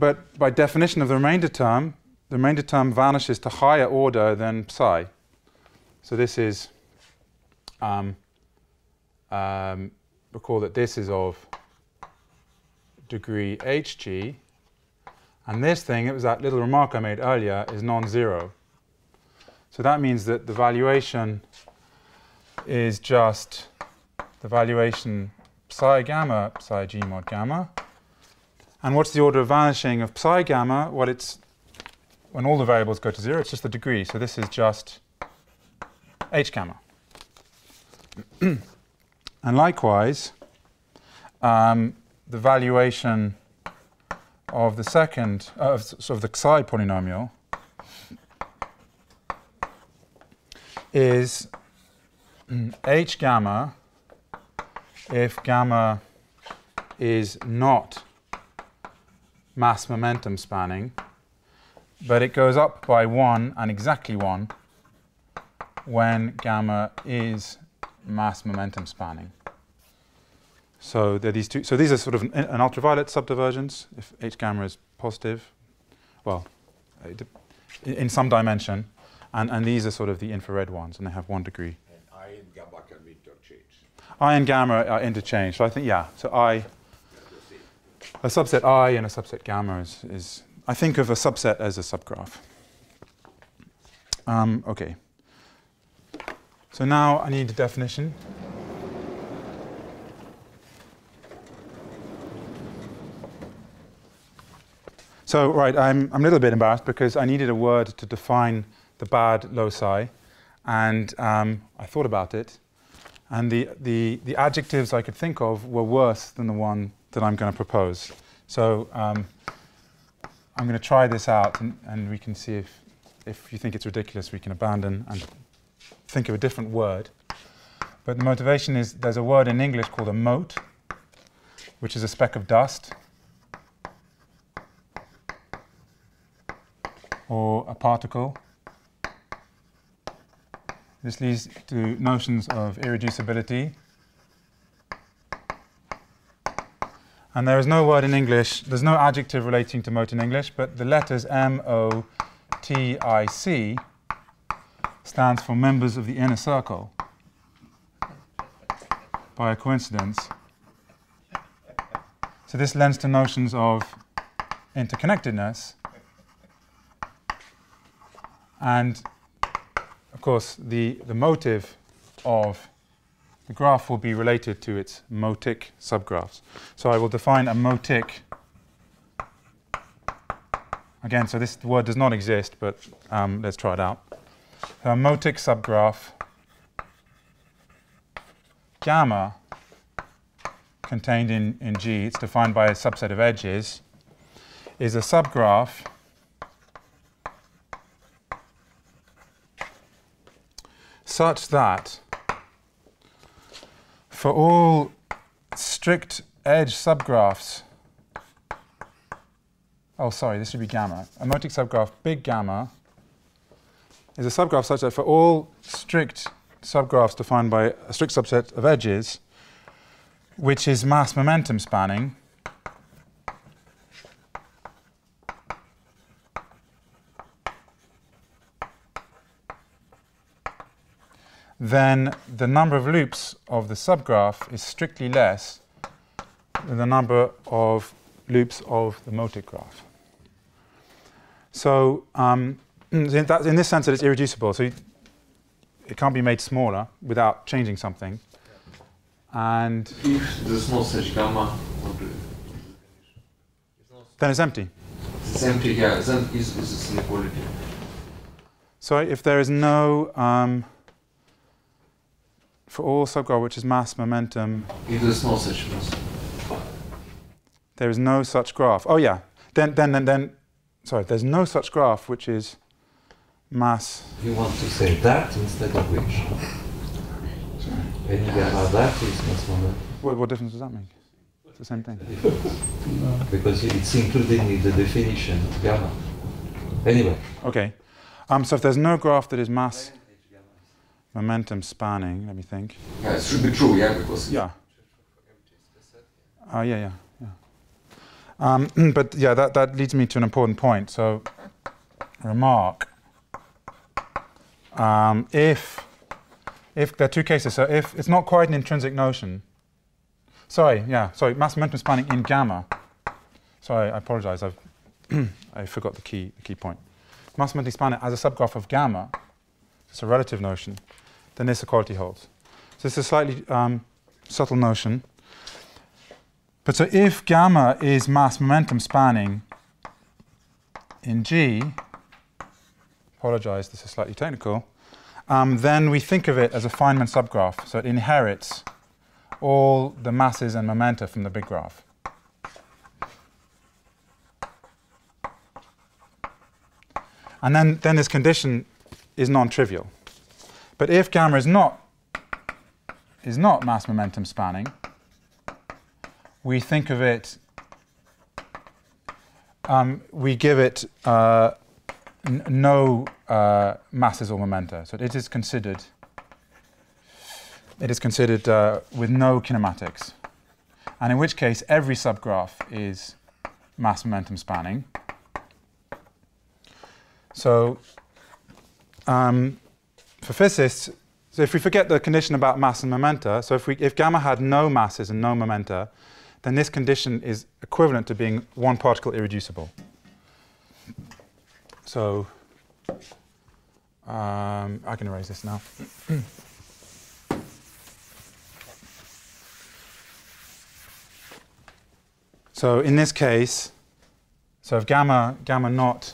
But by definition of the remainder term, the remainder term vanishes to higher order than psi. So this is, um, um, recall that this is of degree H G, and this thing, it was that little remark I made earlier, is non-zero. So that means that the valuation is just the valuation psi gamma psi g mod gamma. And what's the order of vanishing of psi gamma? Well, it's when all the variables go to zero, it's just the degree. So this is just h gamma. And likewise, um, the valuation of the second, uh, of sort of the psi polynomial is h gamma if gamma is not mass momentum spanning, but it goes up by one and exactly one when gamma is mass momentum spanning. So there are these two. So these are sort of an, an ultraviolet subdivergence if h gamma is positive, well, in some dimension, and and these are sort of the infrared ones, and they have one degree. And I and gamma can be interchanged. I and gamma are interchanged. So I think yeah. So I, a subset I and a subset gamma is, is I think of a subset as a subgraph. Um, okay. So now I need a definition. So, right, I'm, I'm a little bit embarrassed because I needed a word to define the bad loci, and um, I thought about it, and the, the, the adjectives I could think of were worse than the one that I'm going to propose. So um, I'm going to try this out, and, and we can see if, if you think it's ridiculous, we can abandon and think of a different word. But the motivation is there's a word in English called a mote, which is a speck of dust, or a particle. This leads to notions of irreducibility. And there is no word in English, there's no adjective relating to mote in English, but the letters M O T I C stands for members of the inner circle, by a coincidence. So this lends to notions of interconnectedness. And, of course, the, the motive of the graph will be related to its motic subgraphs. So I will define a motic. Again, so this word does not exist, but um, let's try it out. So a motic subgraph gamma contained in, in G, it's defined by a subset of edges, is a subgraph such that for all strict edge subgraphs, oh sorry, this should be gamma. A motic subgraph big gamma is a subgraph such that for all strict subgraphs defined by a strict subset of edges, which is mass momentum spanning, then the number of loops of the subgraph is strictly less than the number of loops of the motic graph. So um, in, that, in this sense that it's irreducible, so you, it can't be made smaller without changing something. And if there's no such gamma, then it's empty. It's empty, yeah. Then it's, it's an inequality. So if there is no um, for all subgraph which is mass momentum, if there's no such mass, there is no such graph. Oh yeah, then then then then. Sorry, there's no such graph which is mass. You want to say that instead of which? Sorry. Yeah, that is mass momentum. What, what difference does that make? It's the same thing. Because it's included in the definition of gamma. Anyway. Okay. Um, so if there's no graph that is mass momentum spanning, let me think. Yeah, it should be true, yeah, because yeah. Oh uh, yeah, yeah, yeah. Um, but yeah, that that leads me to an important point. So, remark: um, if if there are two cases, so if it's not quite an intrinsic notion. Sorry, yeah, sorry, mass momentum spanning in gamma. Sorry, I apologize. I've I forgot the key the key point. Mass momentum spanning as a subgraph of gamma. It's a relative notion. Then this equality holds. So it's a slightly um, subtle notion. But so if gamma is mass momentum spanning in G, apologize, this is slightly technical, um, then we think of it as a Feynman subgraph. So it inherits all the masses and momenta from the big graph. And then, then this condition is non-trivial. But if gamma is not is not mass momentum spanning, we think of it, um, we give it uh, no uh, masses or momenta. So it is considered it is considered uh, with no kinematics, and in which case every subgraph is mass momentum spanning. So. Um, for physicists, so if we forget the condition about mass and momenta, so if, we, if gamma had no masses and no momenta, then this condition is equivalent to being one particle irreducible. So um, I can erase this now. So in this case, so if gamma gamma not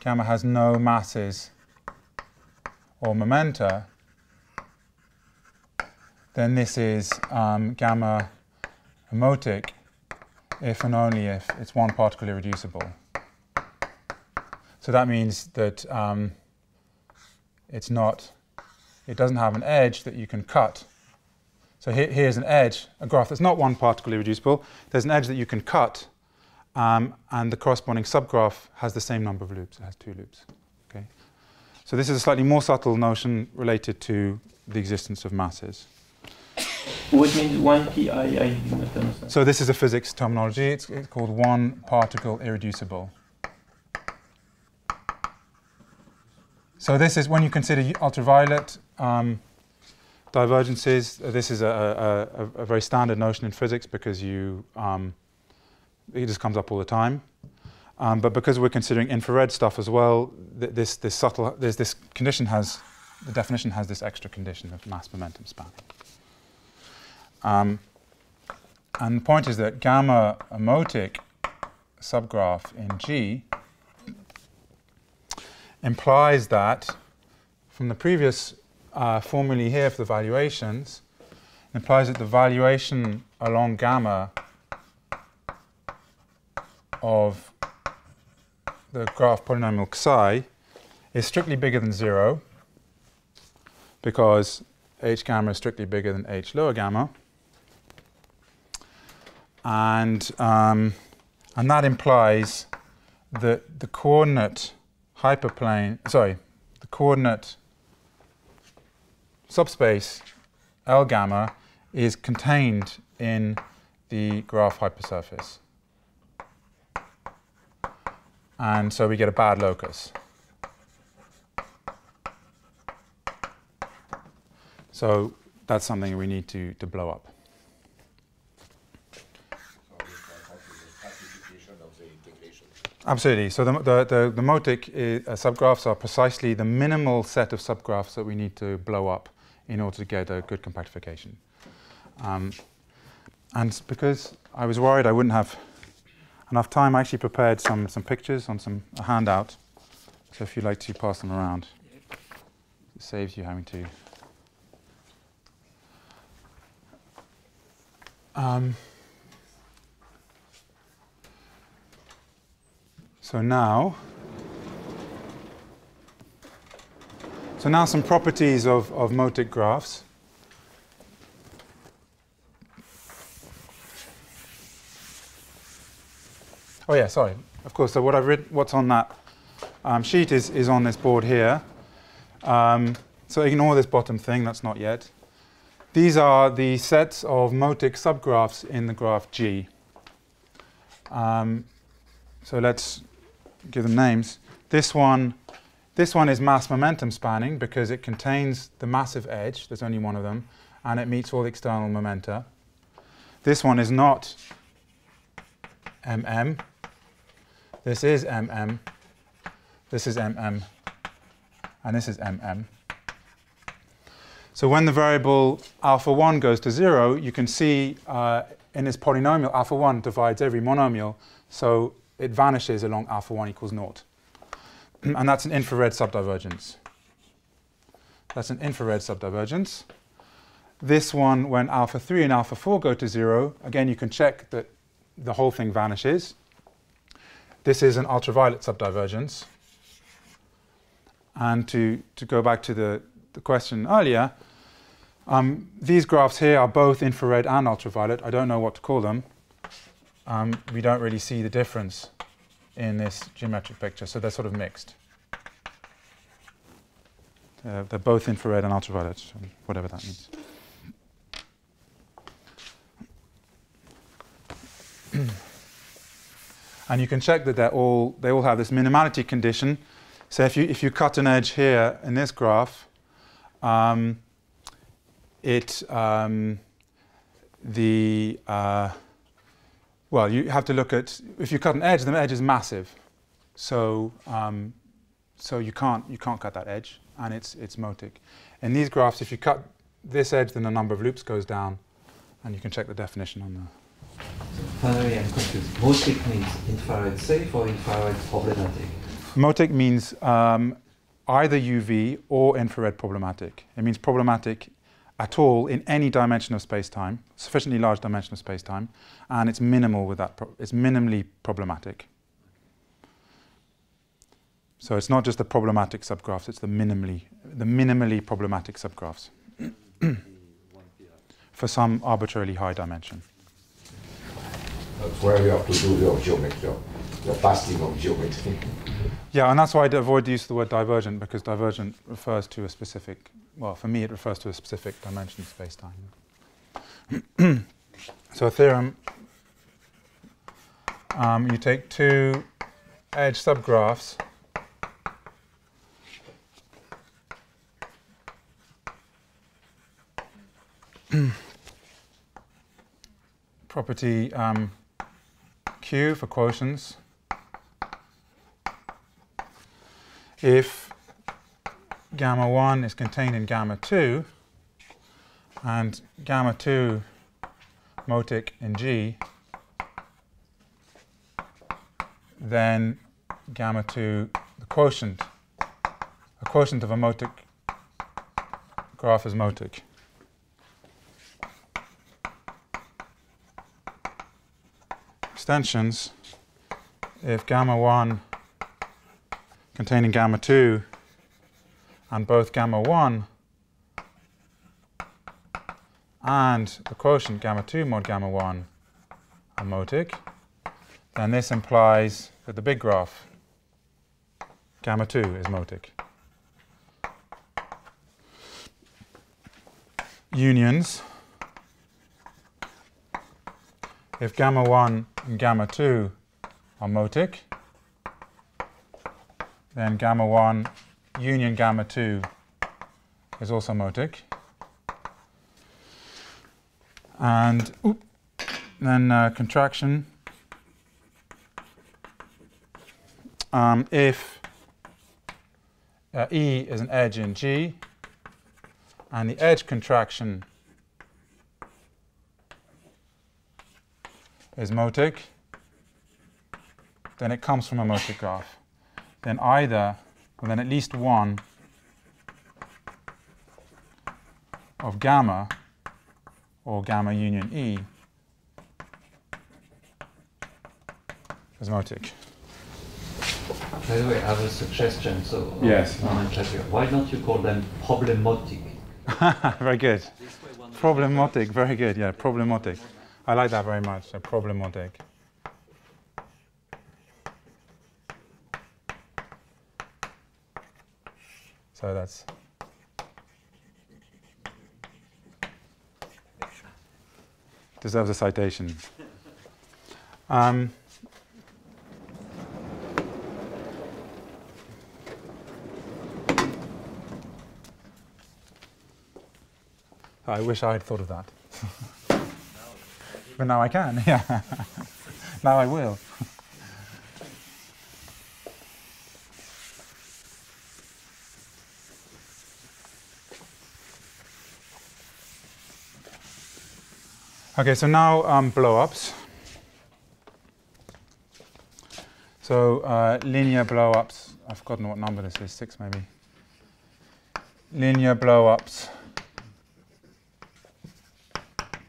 gamma has no masses or momenta, then this is um, gamma emotic if and only if it's one particle irreducible. So that means that um, it's not, it doesn't have an edge that you can cut. So here, here's an edge, a graph that's not one particle irreducible. There's an edge that you can cut, um, and the corresponding subgraph has the same number of loops. It has two loops. Okay. So this is a slightly more subtle notion related to the existence of masses. What means one P I? I do not understand. So this is a physics terminology. It's, it's called one particle irreducible. So this is when you consider ultraviolet um, divergences. Uh, this is a, a, a very standard notion in physics because you um, it just comes up all the time. Um, but because we're considering infrared stuff as well, th this, this subtle, this, this condition has, the definition has this extra condition of mass momentum spanning. Um, and the point is that gamma emotic subgraph in G implies that, from the previous uh, formulae here for the valuations, it implies that the valuation along gamma of the graph polynomial psi is strictly bigger than zero because h gamma is strictly bigger than h lower gamma, and um, and that implies that the coordinate hyperplane, sorry, the coordinate subspace L gamma is contained in the graph hypersurface. And so we get a bad locus. So that's something we need to, to blow up. Absolutely. So the, the, the, the motic uh, subgraphs are precisely the minimal set of subgraphs that we need to blow up in order to get a good compactification. Um, and because I was worried I wouldn't have enough time, I actually prepared some, some pictures on some a handout, so if you'd like to pass them around, it saves you having to. Um, so now, so now some properties of, of motic graphs. Oh yeah, sorry. Of course. So what I've written, what's on that um, sheet is, is on this board here. Um, so ignore this bottom thing, that's not yet. These are the sets of motic subgraphs in the graph G. Um, so let's give them names. This one, this one is mass momentum spanning because it contains the massive edge, there's only one of them, and it meets all the external momenta. This one is not M M. This is M M. This is M M. And this is M M. So when the variable alpha one goes to zero, you can see uh, in this polynomial, alpha one divides every monomial, so it vanishes along alpha one equals naught. And that's an infrared subdivergence. That's an infrared subdivergence. This one, when alpha three and alpha four go to zero, again, you can check that the whole thing vanishes. This is an ultraviolet subdivergence. And to, to go back to the, the question earlier, um, these graphs here are both infrared and ultraviolet. I don't know what to call them. Um, we don't really see the difference in this geometric picture, so they're sort of mixed. Uh, they're both infrared and ultraviolet, whatever that means. And you can check that they're all, they all have this minimality condition. So if you, if you cut an edge here in this graph, um, it, um, the, uh, well, you have to look at, if you cut an edge, the edge is massive. So, um, so you, can't, you can't cut that edge, and it's, it's motic. In these graphs, if you cut this edge, then the number of loops goes down, and you can check the definition on the. Finally, I'm confused. Motic means infrared safe or infrared problematic? Motic means um, either U V or infrared problematic. It means problematic at all in any dimension of space-time, sufficiently large dimension of space-time, and it's minimal with that. Pro it's minimally problematic. So it's not just the problematic subgraphs; it's the minimally, the minimally problematic subgraphs for some arbitrarily high dimension. That's where you have to do your geometry, your passing of geometry. Yeah, and that's why I'd avoid the use of the word divergent, because divergent refers to a specific, well, for me it refers to a specific dimension of space-time. So a theorem, um, you take two edge subgraphs, property um, Q for quotients. If gamma one is contained in gamma two, and gamma two motic in G, then gamma two, the quotient, a quotient of a motic graph is motic. Extensions, if gamma one containing gamma two and both gamma one and the quotient gamma two mod gamma one are motic, then this implies that the big graph gamma two is motic. Unions, if gamma one and gamma two are motic, then gamma one union gamma two is also motic. And oop, then uh, contraction. Um, if uh, E is an edge in G, and the edge contraction is motic, then it comes from a motic graph. Then either, well, then at least one of gamma or gamma union E is motic. By the way, I have a suggestion. So yes. Why don't you call them problematic? Very good. Problematic. Very good. Yeah, problematic. I like that very much, so problematic. So that's deserves a citation. Um, I wish I had thought of that. But now I can, yeah. Now I will. Okay, so now um, blow-ups. So uh, linear blow-ups, I've forgotten what number this is, six maybe. Linear blow-ups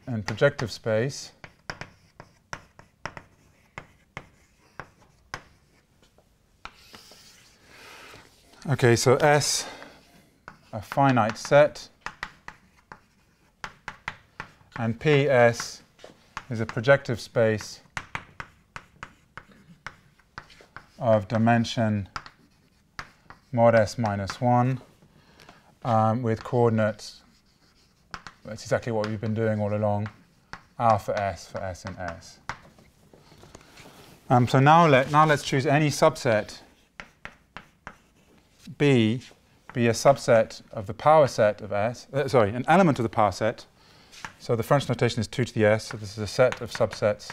in projective space . Okay, so S, a finite set, and P S is a projective space of dimension mod S minus one um, with coordinates. That's exactly what we've been doing all along, alpha S for S in S. Um, so now, let, now let's choose any subset B be a subset of the power set of S, uh, sorry, an element of the power set. So the French notation is two to the S, so this is a set of subsets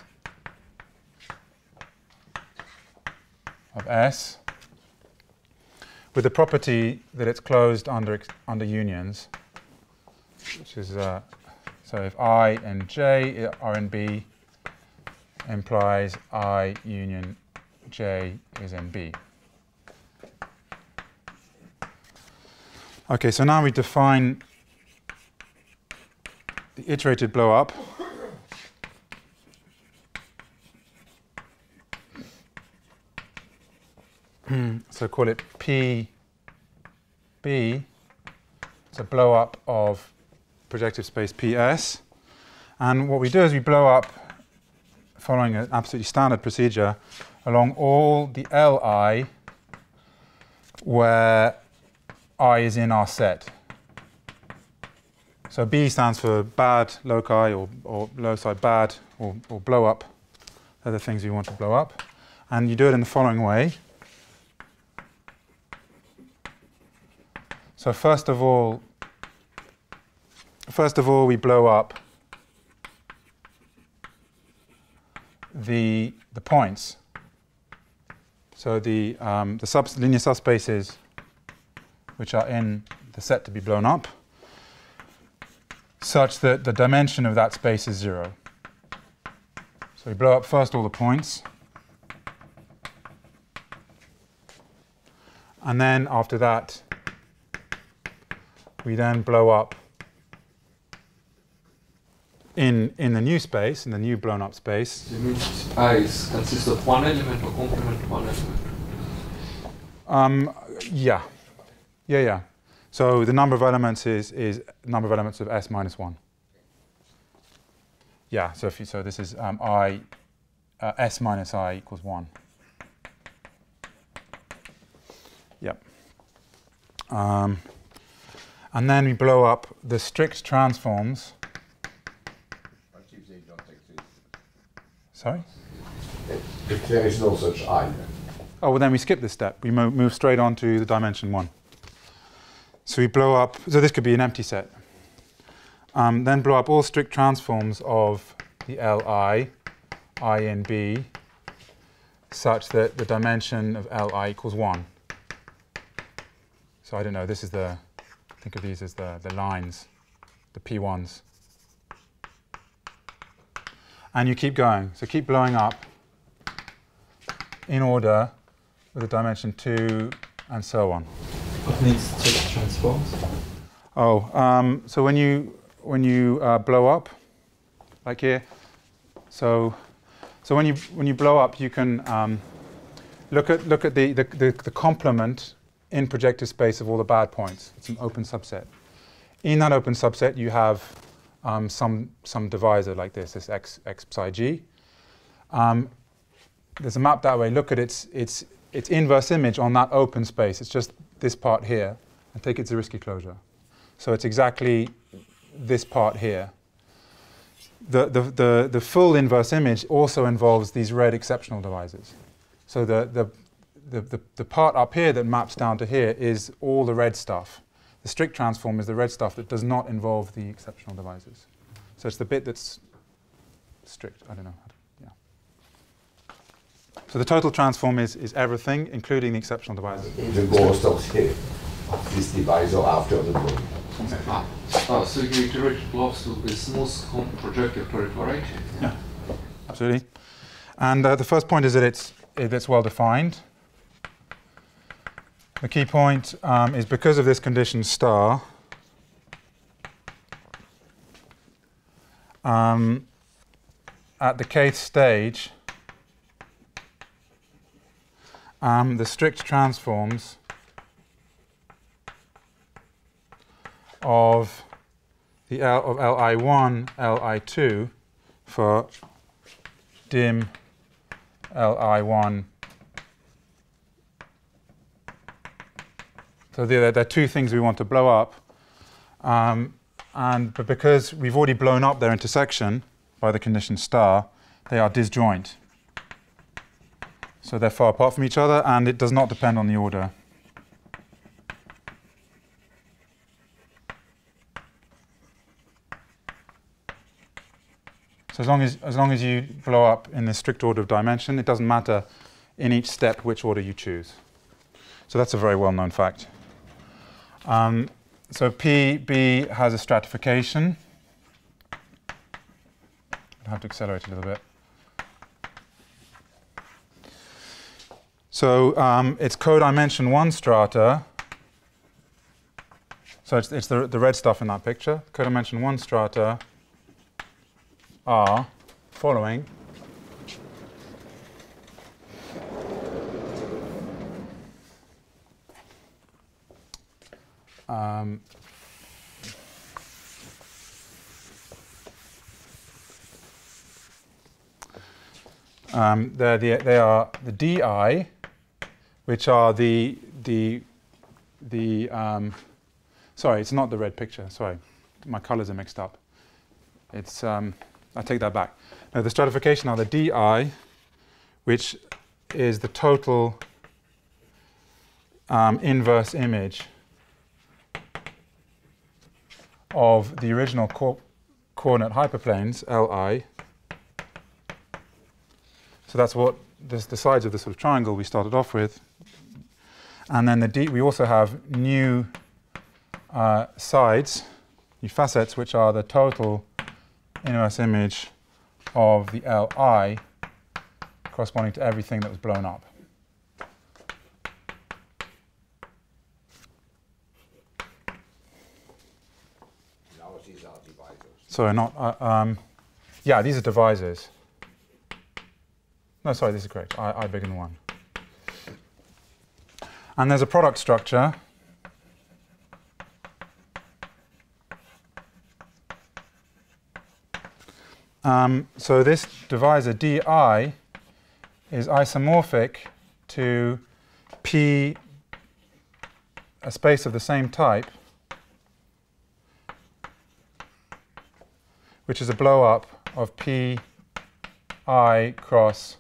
of S with the property that it's closed under, under unions, which is, uh, so if I and J are in B, implies I union J is in B. Okay, so now we define the iterated blow up. So call it P B. It's a blow up of projective space P S. And what we do is we blow up, following an absolutely standard procedure, along all the L I where I is in our set. So B stands for bad loci, or, or loci bad, or, or blow up. They're the things you want to blow up. And you do it in the following way. So first of all, first of all we blow up the, the points. So the, um, the sub linear subspaces which are in the set to be blown up, such that the dimension of that space is zero. So we blow up first all the points, and then after that, we then blow up in, in the new space, in the new blown up space. You mean I consists of one element or complement one element? Um, yeah. Yeah, yeah. So the number of elements is is number of elements of S minus one. Yeah. So if you, so this is um, I uh, S minus I equals one. Yep. Um, and then we blow up the strict transforms. They don't exist. Sorry? If there is no such I. Oh well, then we skip this step. We mo move straight on to the dimension one. So we blow up, so this could be an empty set. Um, then blow up all strict transforms of the Li, I in B, such that the dimension of Li equals one. So I don't know, this is the, think of these as the, the lines, the P ones. And you keep going, so keep blowing up in order with the dimension two and so on. What means strict transforms? Oh, um, so when you when you uh, blow up, like here, so so when you when you blow up, you can um, look at look at the the, the the complement in projective space of all the bad points. It's an open subset. In that open subset, you have um, some some divisor like this. This x x psi g. Um, there's a map that way. Look at its its its inverse image on that open space. It's just this part here, and take its Zariski closure. So it's exactly this part here. The, the, the, the full inverse image also involves these red exceptional divisors. So the, the, the, the, the part up here that maps down to here is all the red stuff. The strict transform is the red stuff that does not involve the exceptional divisors. So it's the bit that's strict. I don't know. Yeah. So the total transform is, is everything, including the exceptional divisors. The ghost of this divisor after the block. Ah. Oh, so you iterate blocks with smooth projective perforation. Yeah, absolutely. And uh, the first point is that it's it, it's well defined. The key point um, is because of this condition star, um, at the kth stage, um, the strict transforms of the L of L I one, L I two for dim L I one. So there, there are two things we want to blow up, um, and but because we've already blown up their intersection by the condition star, they are disjoint. So they're far apart from each other, and it does not depend on the order. So as long as, as long as you blow up in this strict order of dimension, it doesn't matter in each step which order you choose. So that's a very well-known fact. Um, so P B has a stratification. I'll have to accelerate a little bit. So um, it's codimension one strata. So it's, it's the, the red stuff in that picture. Codimension one strata are following. Um, um, they're the, they are the D I, which are the the the. Um, sorry, it's not the red picture. Sorry, my colours are mixed up. It's um, I take that back. Now the stratification are the D I, which is the total um, inverse image of the original co coordinate hyperplanes, L I. So that's what this, the sides of the sort of triangle we started off with. And then the D, we also have new uh, sides, new facets, which are the total inverse image of the L I corresponding to everything that was blown up. Sorry, not, uh, um, yeah, these are divisors. No, sorry, this is correct, I, I bigger than one. And there's a product structure. Um, so this divisor D I is isomorphic to P, a space of the same type, which is a blow-up of P I cross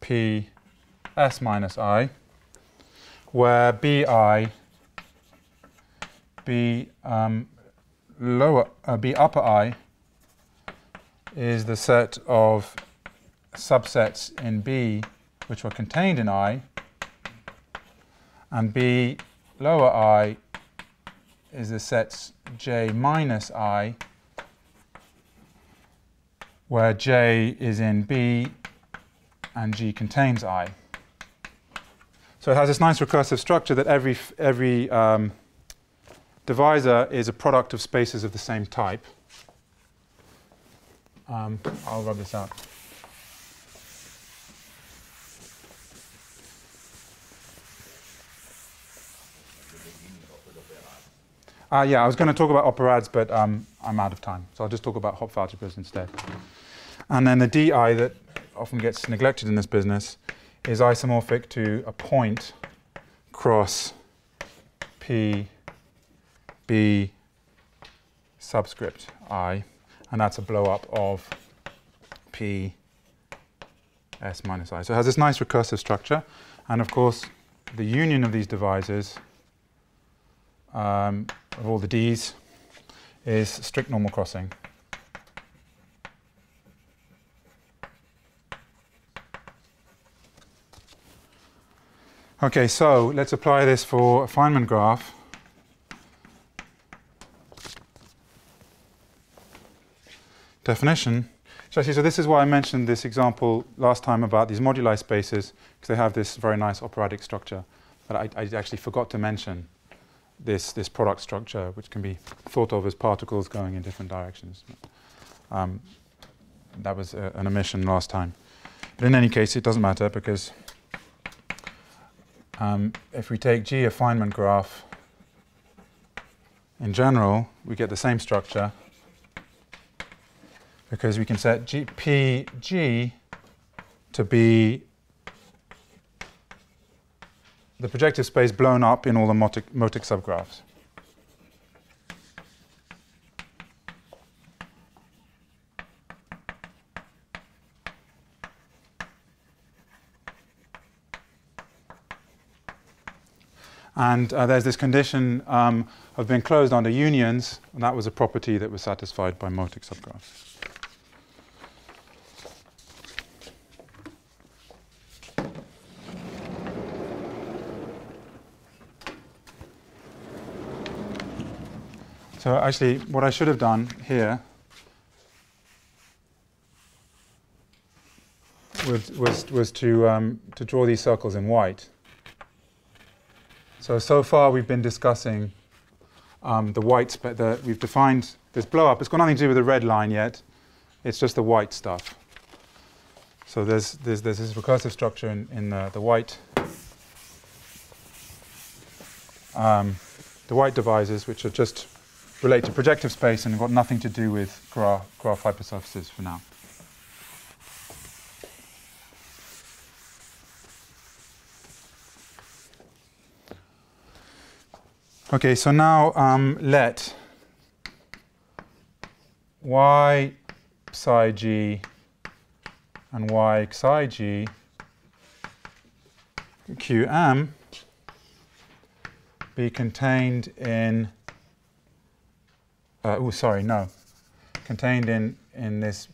P S minus I, where B I, B, um, lower, uh, B upper I is the set of subsets in B which were contained in I, and B lower I is the sets J minus I, where J is in B and G contains I. So it has this nice recursive structure that every, every um, divisor is a product of spaces of the same type. Um, I'll rub this out. Uh, yeah, I was going to talk about operads, but um, I'm out of time. So I'll just talk about Hopf algebras instead. And then the D I that often gets neglected in this business is isomorphic to a point cross P B subscript I, and that's a blow up of P S minus I. So it has this nice recursive structure, and of course the union of these divisors um, of all the D's is strict normal crossing. Okay, so let's apply this for a Feynman graph. Definition. So actually, so this is why I mentioned this example last time about these moduli spaces, because they have this very nice operatic structure. But I, I actually forgot to mention this, this product structure, which can be thought of as particles going in different directions. Um, that was a, an omission last time. But in any case, it doesn't matter, because Um, if we take G a Feynman graph in general, we get the same structure, because we can set G, P G to be the projective space blown up in all the motic, motic subgraphs. And uh, there's this condition um, of being closed under unions, and that was a property that was satisfied by motic subgraphs. So actually, what I should have done here was, was, was to, um, to draw these circles in white. So, so far we've been discussing um, the white, spa the, we've defined this blow-up. It's got nothing to do with the red line yet. It's just the white stuff. So there's, there's, there's this recursive structure in, in the, the white um, the white divisors, which are just relate to projective space and have got nothing to do with graph, graph hypersurfaces for now. Okay, so now um, let y psi g and y psi g qm be contained in uh, oh sorry no contained in in this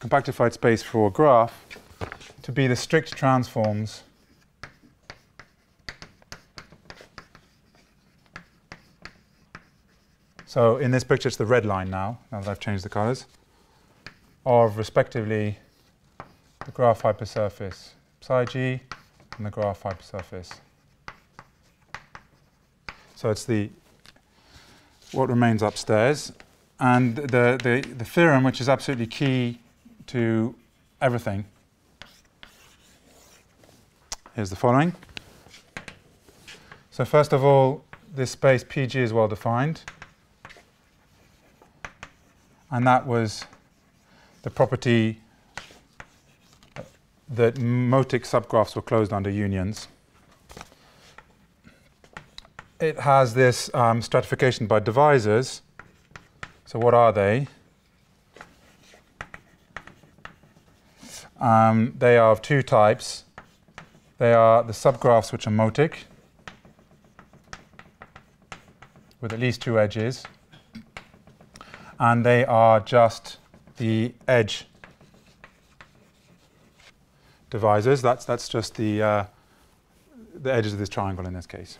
compactified space for a graph to be the strict transforms . So in this picture, it's the red line now, now that I've changed the colors, of respectively the graph hypersurface psi g and the graph hypersurface. So it's the what remains upstairs. And the, the, the theorem, which is absolutely key to everything, is the following. So first of all, this space P G is well defined. And that was the property that motic subgraphs were closed under unions. It has this um, stratification by divisors. So what are they? Um, they are of two types. They are the subgraphs which are motic with at least two edges. And they are just the edge divisors. That's, that's just the, uh, the edges of this triangle in this case.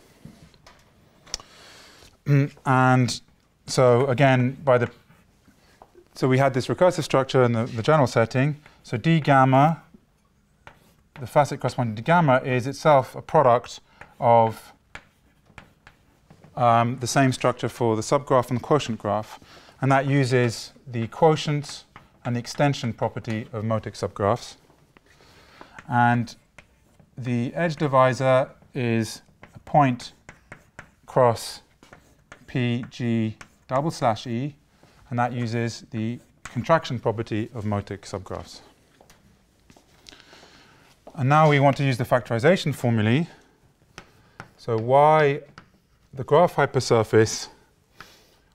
And so again, by the so we had this recursive structure in the, the general setting. So d gamma, the facet corresponding to gamma, is itself a product of um, the same structure for the subgraph and the quotient graph. And that uses the quotients and the extension property of motic subgraphs. And the edge divisor is a point cross P G double slash E, and that uses the contraction property of motic subgraphs. And now we want to use the factorization formulae. So y, the graph hypersurface,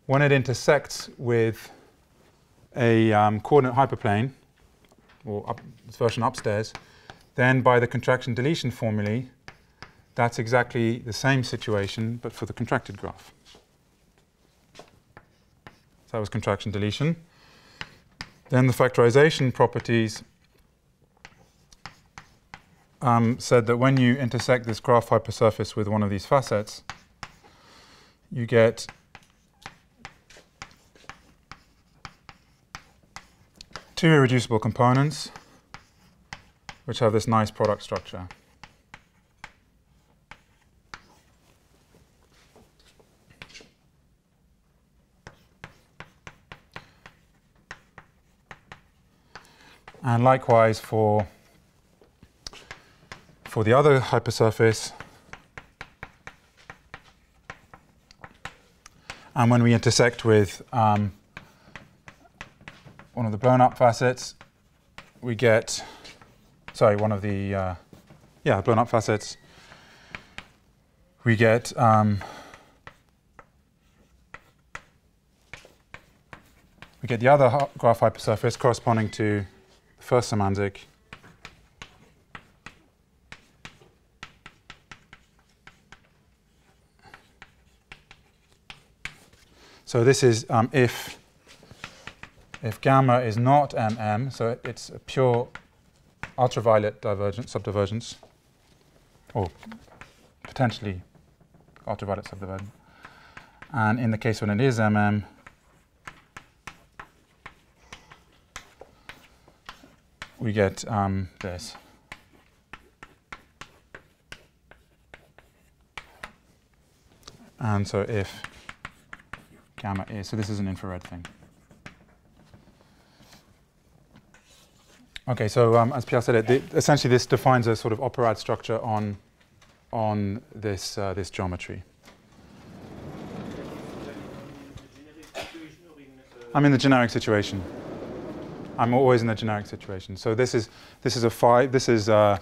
when it intersects with a um, coordinate hyperplane, or up, this version upstairs, then by the contraction deletion formulae, that's exactly the same situation, but for the contracted graph. So that was contraction deletion. Then the factorization properties um, said that when you intersect this graph hypersurface with one of these facets, you get two irreducible components, which have this nice product structure. And likewise for, for the other hypersurface. And when we intersect with um, one of the blown up facets, we get, sorry, one of the, uh, yeah, blown up facets, we get um, we get the other graph hypersurface corresponding to first Symanzik, so this is um, if if gamma is not M M, so it, it's a pure ultraviolet divergence subdivergence, or potentially ultraviolet subdivergence, and in the case when it is M M, we get um, this. And so if gamma is, so this is an infrared thing. Okay, so um, as Pierre said, it, the, essentially this defines a sort of operad structure on on this uh, this geometry. I'm in the generic situation. I'm always in the generic situation. So this is this is a fi this is a,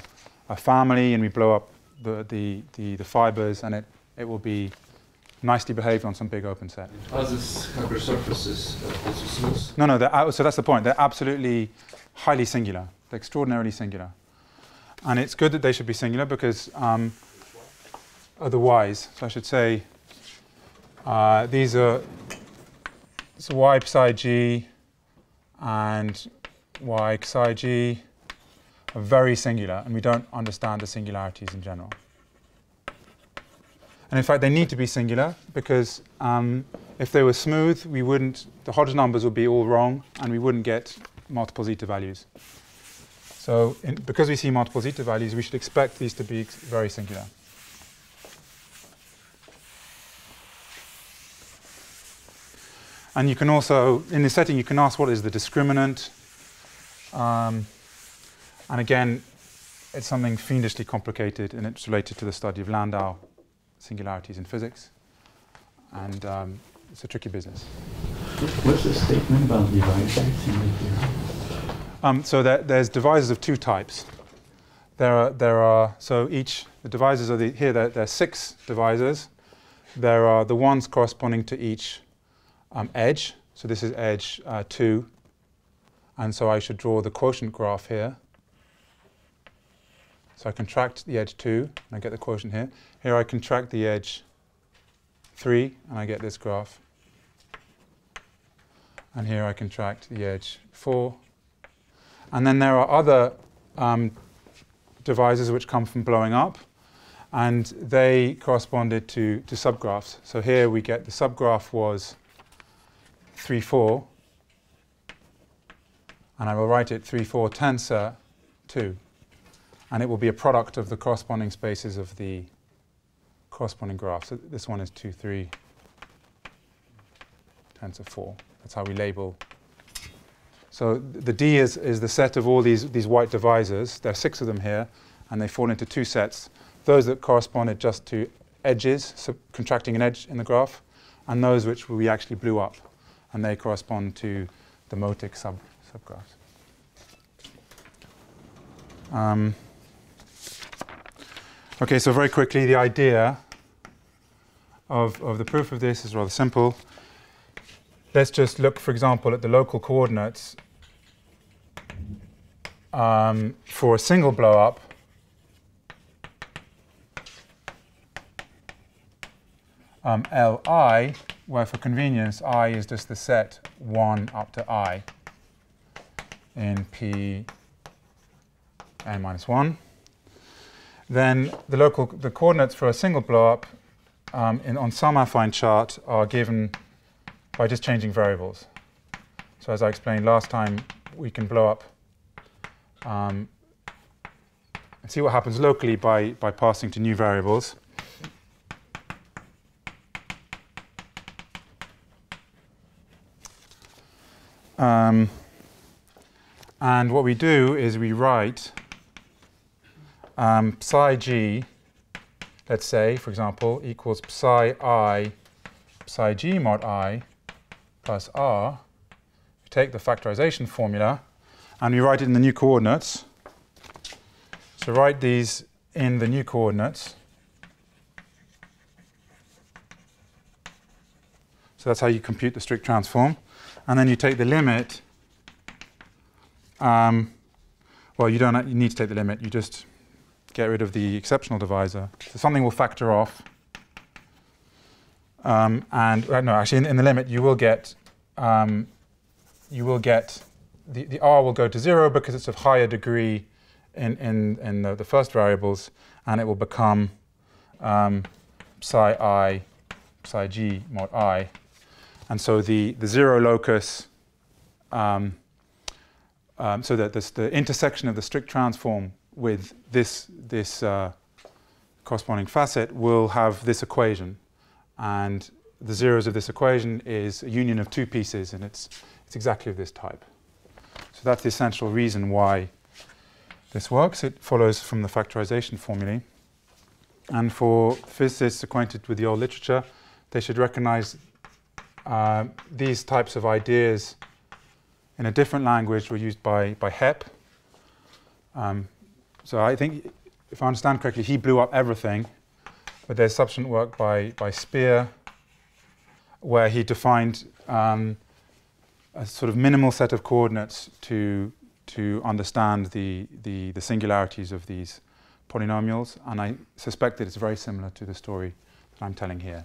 a family, and we blow up the the, the, the fibers, and it, it will be nicely behaved on some big open set. Are these hypersurfaces also smooth? No, no. They're, so that's the point. They're absolutely highly singular. They're extraordinarily singular, and it's good that they should be singular because um, otherwise, so I should say, uh, these are so y psi g and y psi g are very singular, and we don't understand the singularities in general. And in fact, they need to be singular because um, if they were smooth, we wouldn't, the Hodge numbers would be all wrong, and we wouldn't get multiple zeta values. So in, because we see multiple zeta values, we should expect these to be very singular. And you can also, in this setting, you can ask what is the discriminant. Um, and again, it's something fiendishly complicated, and it's related to the study of Landau singularities in physics. And um, it's a tricky business. What's the statement about divisors in here? Um, so there, there's divisors of two types. There are, there are so each, the divisors are the, here, there, there are six divisors. There are the ones corresponding to each Um, edge, so this is edge uh, two, and so I should draw the quotient graph here. So I contract the edge two, and I get the quotient here. Here I contract the edge three, and I get this graph. And here I contract the edge four. And then there are other um, divisors which come from blowing up, and they corresponded to, to subgraphs. So here we get the subgraph was three, four, and I will write it three, four tensor two, and it will be a product of the corresponding spaces of the corresponding graphs. So this one is two, three tensor four. That's how we label. So the D is, is the set of all these, these white divisors. There are six of them here, and they fall into two sets, those that corresponded just to edges, so contracting an edge in the graph, and those which we actually blew up, and they correspond to the motic sub subgraphs. Um, okay, so very quickly, the idea of, of the proof of this is rather simple. Let's just look, for example, at the local coordinates um, for a single blow-up um, Li, where for convenience I is just the set one up to I in P n minus one. Then the local the coordinates for a single blow-up um, in on some affine chart are given by just changing variables. So as I explained last time, we can blow up um, and see what happens locally by, by passing to new variables. Um, and what we do is we write um, psi g, let's say, for example, equals psi I, psi g mod I, plus r. We take the factorization formula and we write it in the new coordinates. So write these in the new coordinates. So that's how you compute the strict transform. And then you take the limit. Um, well, you don't you need to take the limit. You just get rid of the exceptional divisor. So something will factor off. Um, and uh, no, actually, in, in the limit, you will get um, you will get the, the r will go to zero because it's of higher degree in in, in the, the first variables, and it will become um, psi I psi g mod I, and so the the zero locus. Um, um, so that this, the intersection of the strict transform with this this uh, corresponding facet will have this equation. And the zeros of this equation is a union of two pieces, and it's, it's exactly of this type. So that's the essential reason why this works. It follows from the factorization formulae. And for physicists acquainted with the old literature, they should recognize uh, these types of ideas in a different language were used by, by Hep. Um, so I think, if I understand correctly, he blew up everything. But there's subsequent work by, by Speer, where he defined um, a sort of minimal set of coordinates to, to understand the, the, the singularities of these polynomials. And I suspect that it's very similar to the story that I'm telling here.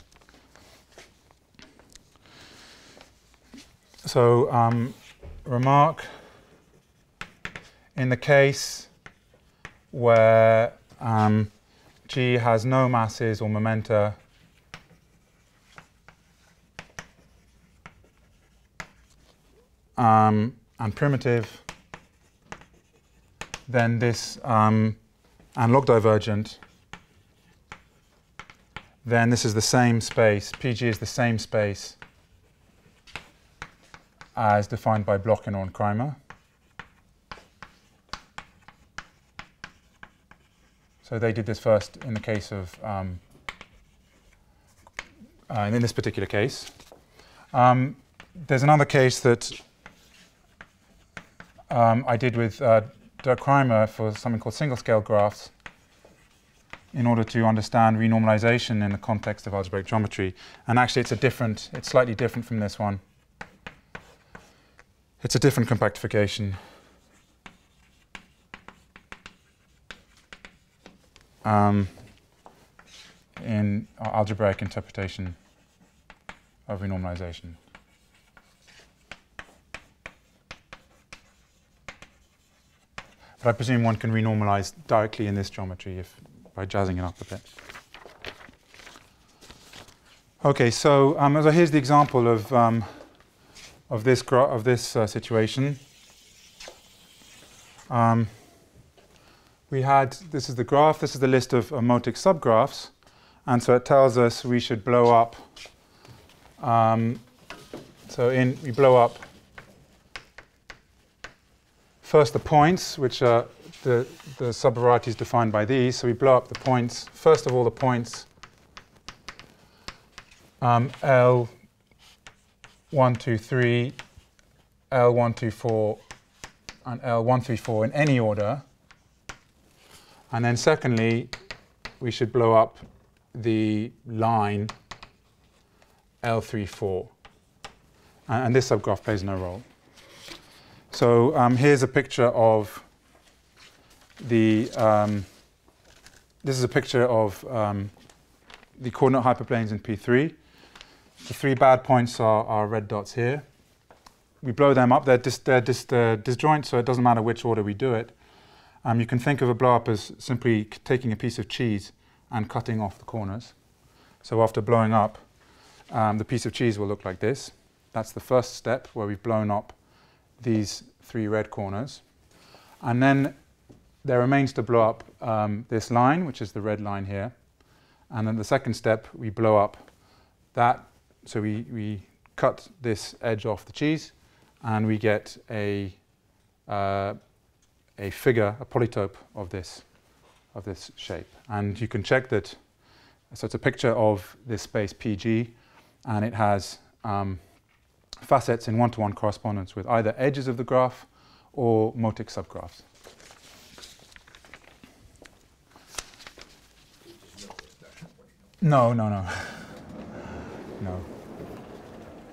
So, um, remark, in the case where um, G has no masses or momenta, um, and primitive, then this um, and log divergent, then this is the same space. P G is the same space as defined by Bloch and Kreimer. So they did this first in the case of, um, uh, and in this particular case. Um, there's another case that um, I did with uh, Dirk Kreimer for something called single scale graphs in order to understand renormalization in the context of algebraic geometry. And actually it's a different, it's slightly different from this one. It's a different compactification. Um, in our algebraic interpretation of renormalization. But I presume one can renormalize directly in this geometry if by jazzing it up a bit. Okay, so um, so here's the example of um, of this gra of this uh, situation. Um, We had, this is the graph, this is the list of motic subgraphs, and so it tells us we should blow up, um, so in, we blow up first the points, which are the, the subvarieties defined by these, so we blow up the points, first of all the points um, L one two three, L one two four, and L one three four in any order. And then secondly, we should blow up the line L three four. And, and this subgraph plays no role. So um, here's a picture of the, um, this is a picture of um, the coordinate hyperplanes in P three. The three bad points are, are red dots here. We blow them up, they're, dis, they're, dis, they're disjoint, so it doesn't matter which order we do it. Um, you can think of a blow up as simply taking a piece of cheese and cutting off the corners. So after blowing up, um, the piece of cheese will look like this. That's the first step where we've blown up these three red corners. And then there remains to blow up um, this line, which is the red line here. And then the second step, we blow up that. So we, we cut this edge off the cheese, and we get a, uh, a figure, a polytope of this, of this shape. And you can check that, so it's a picture of this space P G, and it has um, facets in one-to-one correspondence with either edges of the graph or motic subgraphs. No, no, no. No.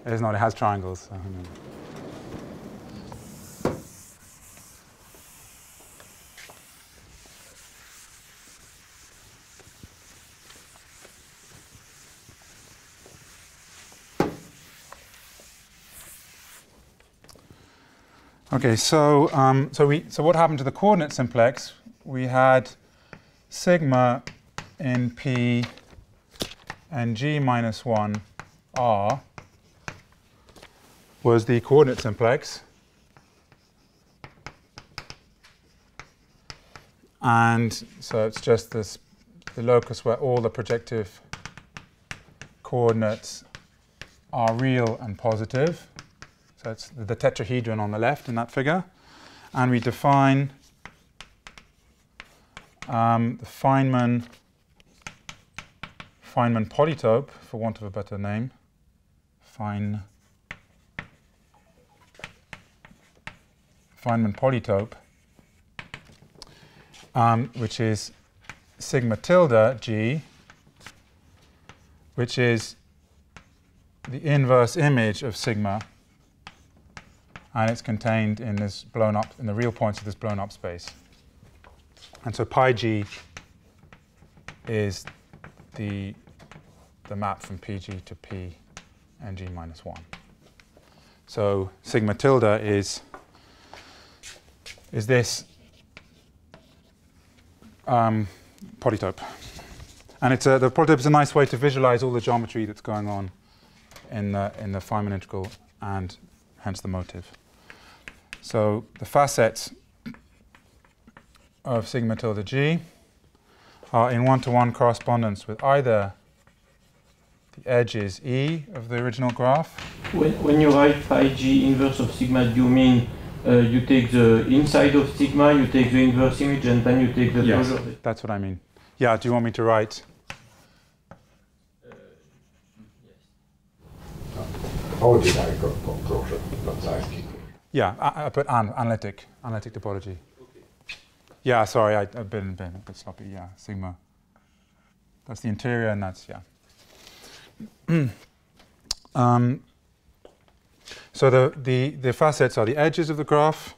It is not, it has triangles. So. Okay, so um, so we so what happened to the coordinate simplex? We had sigma in P and G minus one R was the coordinate simplex, and so it's just this the locus where all the projective coordinates are real and positive. So it's the tetrahedron on the left in that figure, and we define um, the Feynman Feynman polytope, for want of a better name. Feynman polytope, um, which is sigma tilde G, which is the inverse image of sigma, and it's contained in this blown up in the real points of this blown up space. And so pi G is the the map from P G to P and G minus one. So sigma tilde is is this um, polytope, and it's a, the polytope is a nice way to visualize all the geometry that's going on in the in the Feynman integral, and hence the motive. So the facets of sigma tilde G are in one-to-one correspondence with either the edges E of the original graph. When, when you write phi G inverse of sigma, do you mean uh, you take the inside of sigma, you take the inverse image, and then you take the yes, closure? That's what I mean. Yeah, do you want me to write? Uh, yes. Topology like closure, not size. Yeah, I put an, analytic, analytic topology. Yeah, sorry, I, I've been, been a bit sloppy, yeah, sigma. That's the interior, and that's, yeah. um, so the, the, the facets are the edges of the graph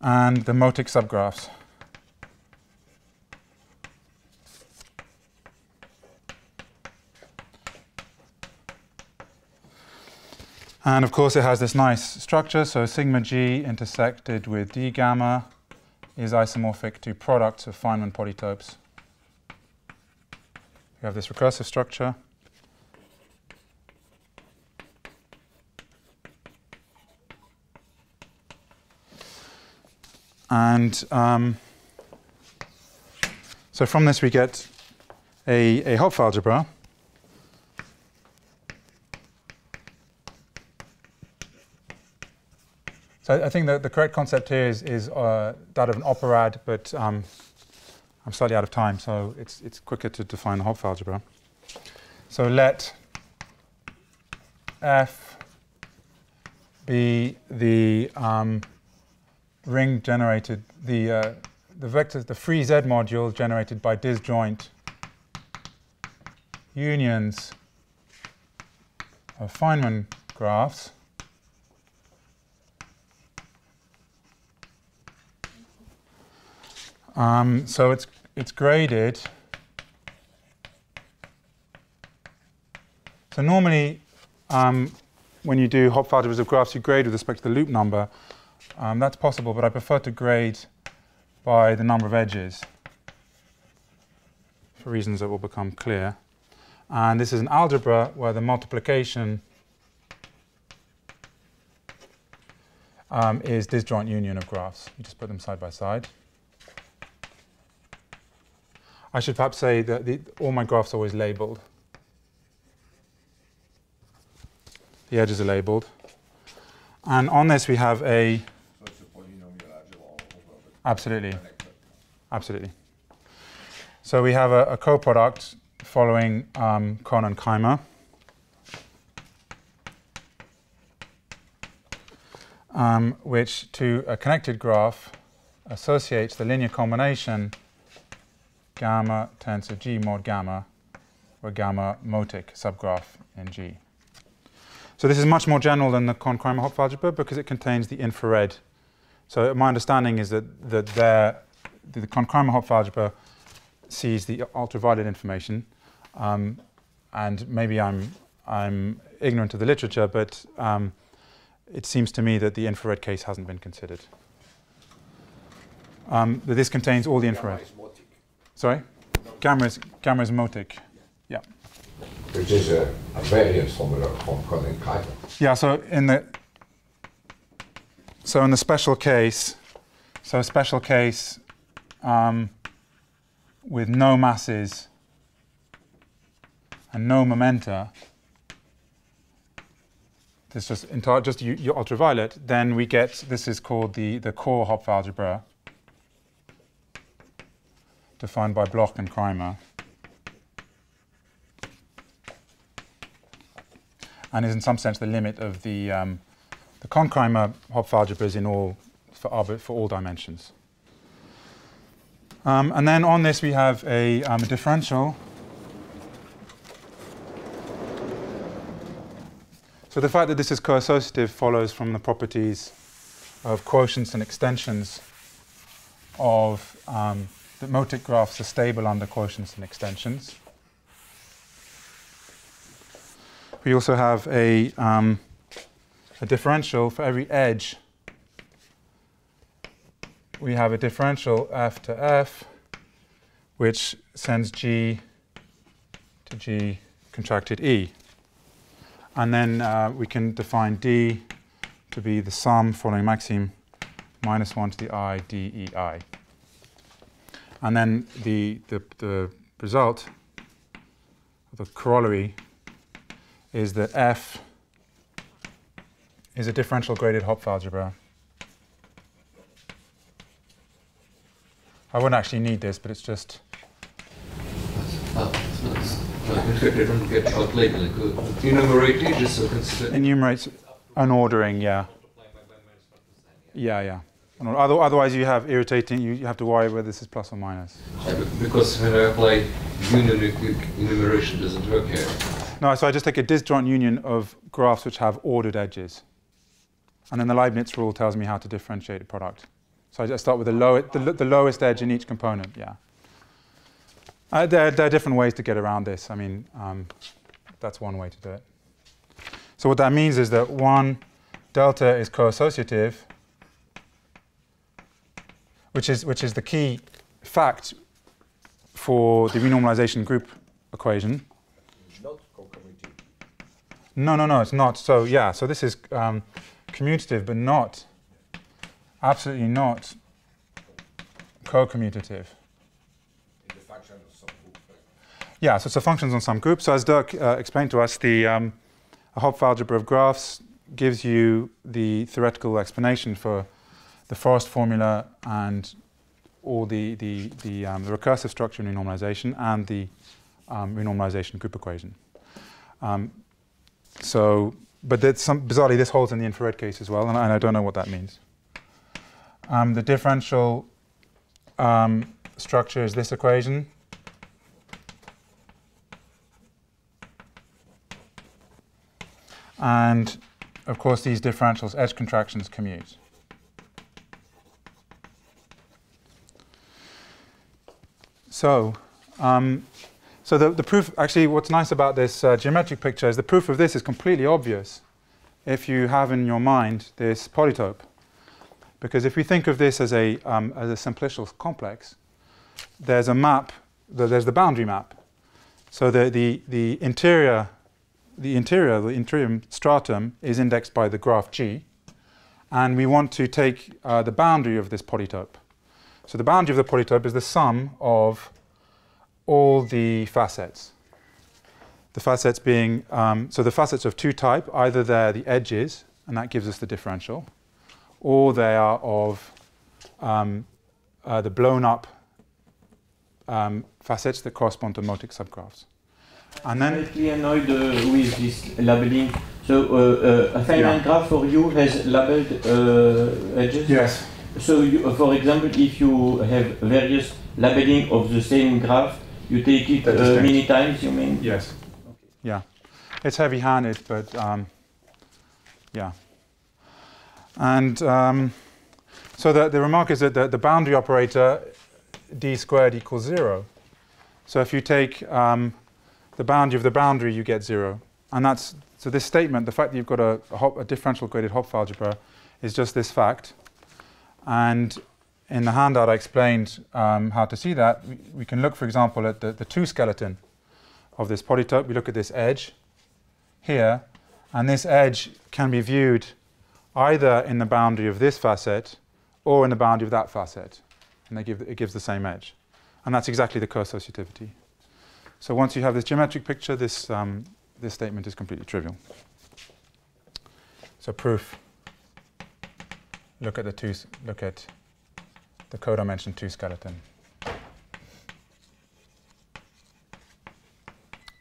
and the motic subgraphs. And of course it has this nice structure, so sigma G intersected with d gamma is isomorphic to products of Feynman polytopes. We have this recursive structure. And um, so from this we get a, a Hopf algebra. I think that the correct concept here is, is uh, that of an operad, but um, I'm slightly out of time, so it's, it's quicker to define the Hopf algebra. So let F be the um, ring generated, the, uh, the vectors, the free Z module generated by disjoint unions of Feynman graphs um, so it's it's graded. So normally um, when you do Hopf algebras of graphs, you grade with respect to the loop number. Um, that's possible, but I prefer to grade by the number of edges for reasons that will become clear. And this is an algebra where the multiplication um, is disjoint union of graphs. You just put them side by side. I should perhaps say that the, all my graphs are always labelled. The edges are labelled. And on this we have a... So it's a polynomial algebra. Absolutely. Absolutely. So we have a, a coproduct following um, Connes and Kreimer. Um, which to a connected graph associates the linear combination gamma tensor G mod gamma, or gamma motic subgraph in G. So this is much more general than the Connes-Kreimer-Hopf algebra because it contains the infrared. So my understanding is that, that there, the Connes-Kreimer-Hopf algebra sees the ultraviolet information, um, and maybe I'm, I'm ignorant of the literature, but um, it seems to me that the infrared case hasn't been considered. Um, that this contains all the infrared. Gamma is motic. Sorry? Gamma is, gamma is motic. Yeah. Which is a, a variance formula from Connes and Kreimer. Yeah, so in the so in the special case, so a special case um, with no masses and no momenta, this just entire just you, your ultraviolet. Then we get this is called the the core Hopf algebra, defined by Bloch and Kreimer. And is in some sense the limit of the um, the Connes-Kreimer-Hopf algebras in all for, for all dimensions. Um, and then on this we have a, um, a differential. So the fact that this is co-associative follows from the properties of quotients and extensions of um, that motic graphs are stable under quotients and extensions. We also have a, um, a differential for every edge. We have a differential f to f, which sends g to g contracted e. And then uh, we can define d to be the sum following maxime minus one to the I d e I. And then the, the, the result, the corollary, is that F is a differential graded Hopf algebra. I wouldn't actually need this, but it's just... Enumerates an ordering, yeah. Yeah, yeah. Otherwise you have irritating, you have to worry whether this is plus or minus. Because when I apply union, enumeration doesn't work here. No, so I just take a disjoint union of graphs which have ordered edges. And then the Leibniz rule tells me how to differentiate a product. So I just start with the, low, the, the lowest edge in each component, yeah. Uh, there, there are different ways to get around this. I mean, um, that's one way to do it. So what that means is that one delta is co-associative, which is, which is the key fact for the renormalization group equation. No, no, no, it's not. So, yeah, so this is um, commutative, but not, absolutely not co-commutative. It's a function of some group. Yeah, so it's a function on some group. So as Dirk uh, explained to us, the um, Hopf algebra of graphs gives you the theoretical explanation for the Forest formula and all the, the, the, um, the recursive structure in renormalization and the um, renormalization group equation. Um, So, but that's some, bizarrely this holds in the infrared case as well, and I, and I don't know what that means. Um, the differential um, structure is this equation. And of course, these differentials, edge contractions, commute. So, um, so the, the proof, actually what's nice about this uh, geometric picture is the proof of this is completely obvious if you have in your mind this polytope. Because if we think of this as a, um, as a simplicial complex, there's a map, there's the boundary map. So the, the, the interior, the interior, the interior stratum is indexed by the graph G. And we want to take uh, the boundary of this polytope. So the boundary of the polytope is the sum of all the facets. The facets being, um, so the facets of two type, either they're the edges, and that gives us the differential, or they are of um, uh, the blown up um, facets that correspond to motic subgraphs. And then I'm slightly annoyed uh, with this labeling. So uh, uh, a Feynman yeah. graph for you has labeled uh, edges? Yes. So, you, uh, for example, if you have various labeling of the same graph, you take it uh, many times, you mean? Yes. Okay. Yeah. It's heavy-handed, but um, yeah. And um, so the, the remark is that the, the boundary operator d squared equals zero. So if you take um, the boundary of the boundary, you get zero. And that's, so this statement, the fact that you've got a, a, Hop, a differential graded Hopf algebra is just this fact. And in the handout I explained um, how to see that. We, we can look, for example, at the, the two skeleton of this polytope. We look at this edge here, and this edge can be viewed either in the boundary of this facet or in the boundary of that facet. And they give, it gives the same edge. And that's exactly the co-associativity. So once you have this geometric picture, this, um, this statement is completely trivial. So proof. Look at the two. Look at the codimension two skeleton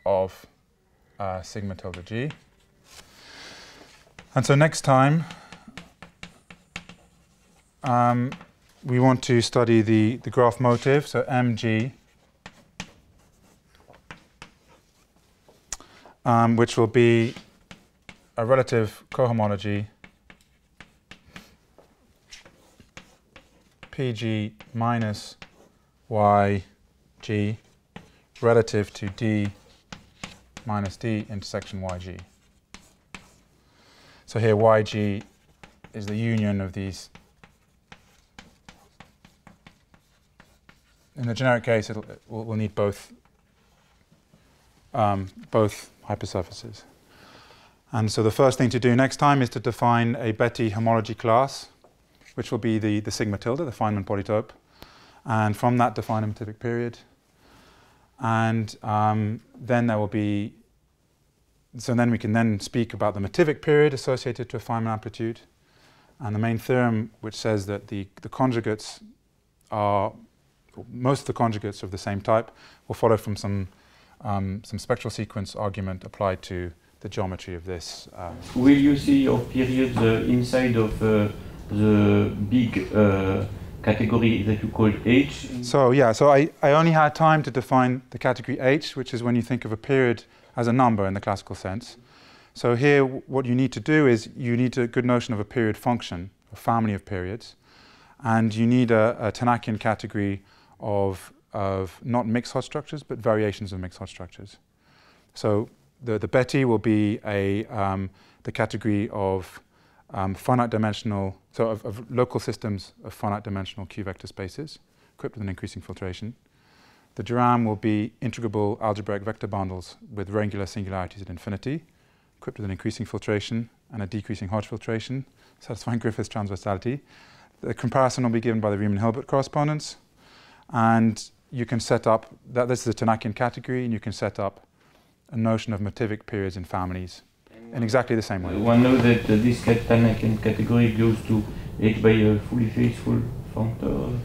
of uh, sigma tilde g. And so next time um, we want to study the the graph motive. So M G, um, which will be a relative cohomology. P G minus Y G relative to D minus D intersection Y G. So here Y G is the union of these. In the generic case, it'll, we'll, we'll need both, um, both hypersurfaces. And so the first thing to do next time is to define a Betti homology class, which will be the, the sigma tilde, the Feynman polytope, and from that define a motivic period. And um, then there will be, so then we can then speak about the motivic period associated to a Feynman amplitude, and the main theorem which says that the, the conjugates are, most of the conjugates of the same type will follow from some, um, some spectral sequence argument applied to the geometry of this. Uh, will you see your periods uh, inside of uh the big uh, category that you call H? So yeah, so I, I only had time to define the category H, which is when you think of a period as a number in the classical sense. So here what you need to do is you need a good notion of a period function, a family of periods, and you need a, a Tanakian category of, of not mixed Hodge structures, but variations of mixed Hodge structures. So the, the Betti will be a, um, the category of Um, finite dimensional, so of, of local systems of finite dimensional Q vector spaces equipped with an increasing filtration. The Duram will be integrable algebraic vector bundles with regular singularities at infinity, equipped with an increasing filtration and a decreasing Hodge filtration, satisfying Griffiths transversality. The comparison will be given by the Riemann-Hilbert correspondence, and you can set up, that this is a Tanakian category, and you can set up a notion of motivic periods in families in exactly the same way. Uh, one knows that uh, this Tanakian category goes to H by a fully faithful functor.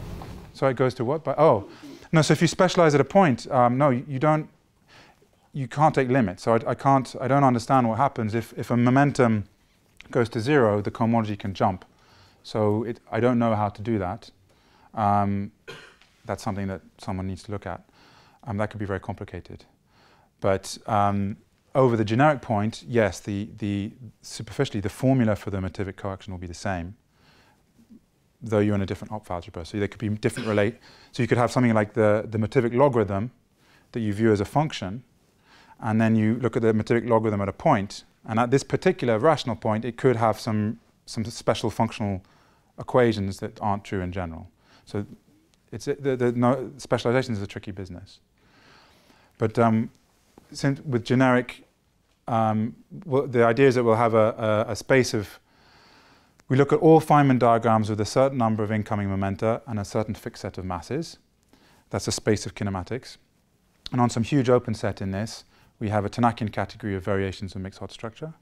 So it goes to what? By, oh, no, so if you specialize at a point, um, no, you, you don't, you can't take limits. So I, I can't, I don't understand what happens if, if a momentum goes to zero, the cohomology can jump. So it, I don't know how to do that. Um, that's something that someone needs to look at. Um, that could be very complicated. But um, over the generic point, yes, the, the superficially the formula for the motivic coaction will be the same, though you're in a different Opf algebra. So there could be different relate. So you could have something like the, the motivic logarithm that you view as a function, and then you look at the motivic logarithm at a point, and at this particular rational point, it could have some, some special functional equations that aren't true in general. So it's, the, the no, specialization is a tricky business. But um, since with generic, um, well, the idea is that we'll have a, a, a space of, we look at all Feynman diagrams with a certain number of incoming momenta and a certain fixed set of masses. That's a space of kinematics. And on some huge open set in this, we have a Tanakian category of variations of mixed-Hodge structure.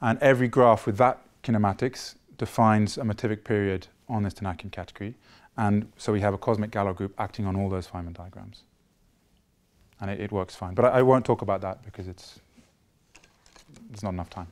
And every graph with that kinematics defines a motivic period on this Tanakian category. And so we have a cosmic Galois group acting on all those Feynman diagrams. And it, it works fine. But I, I won't talk about that because it's, there's not enough time.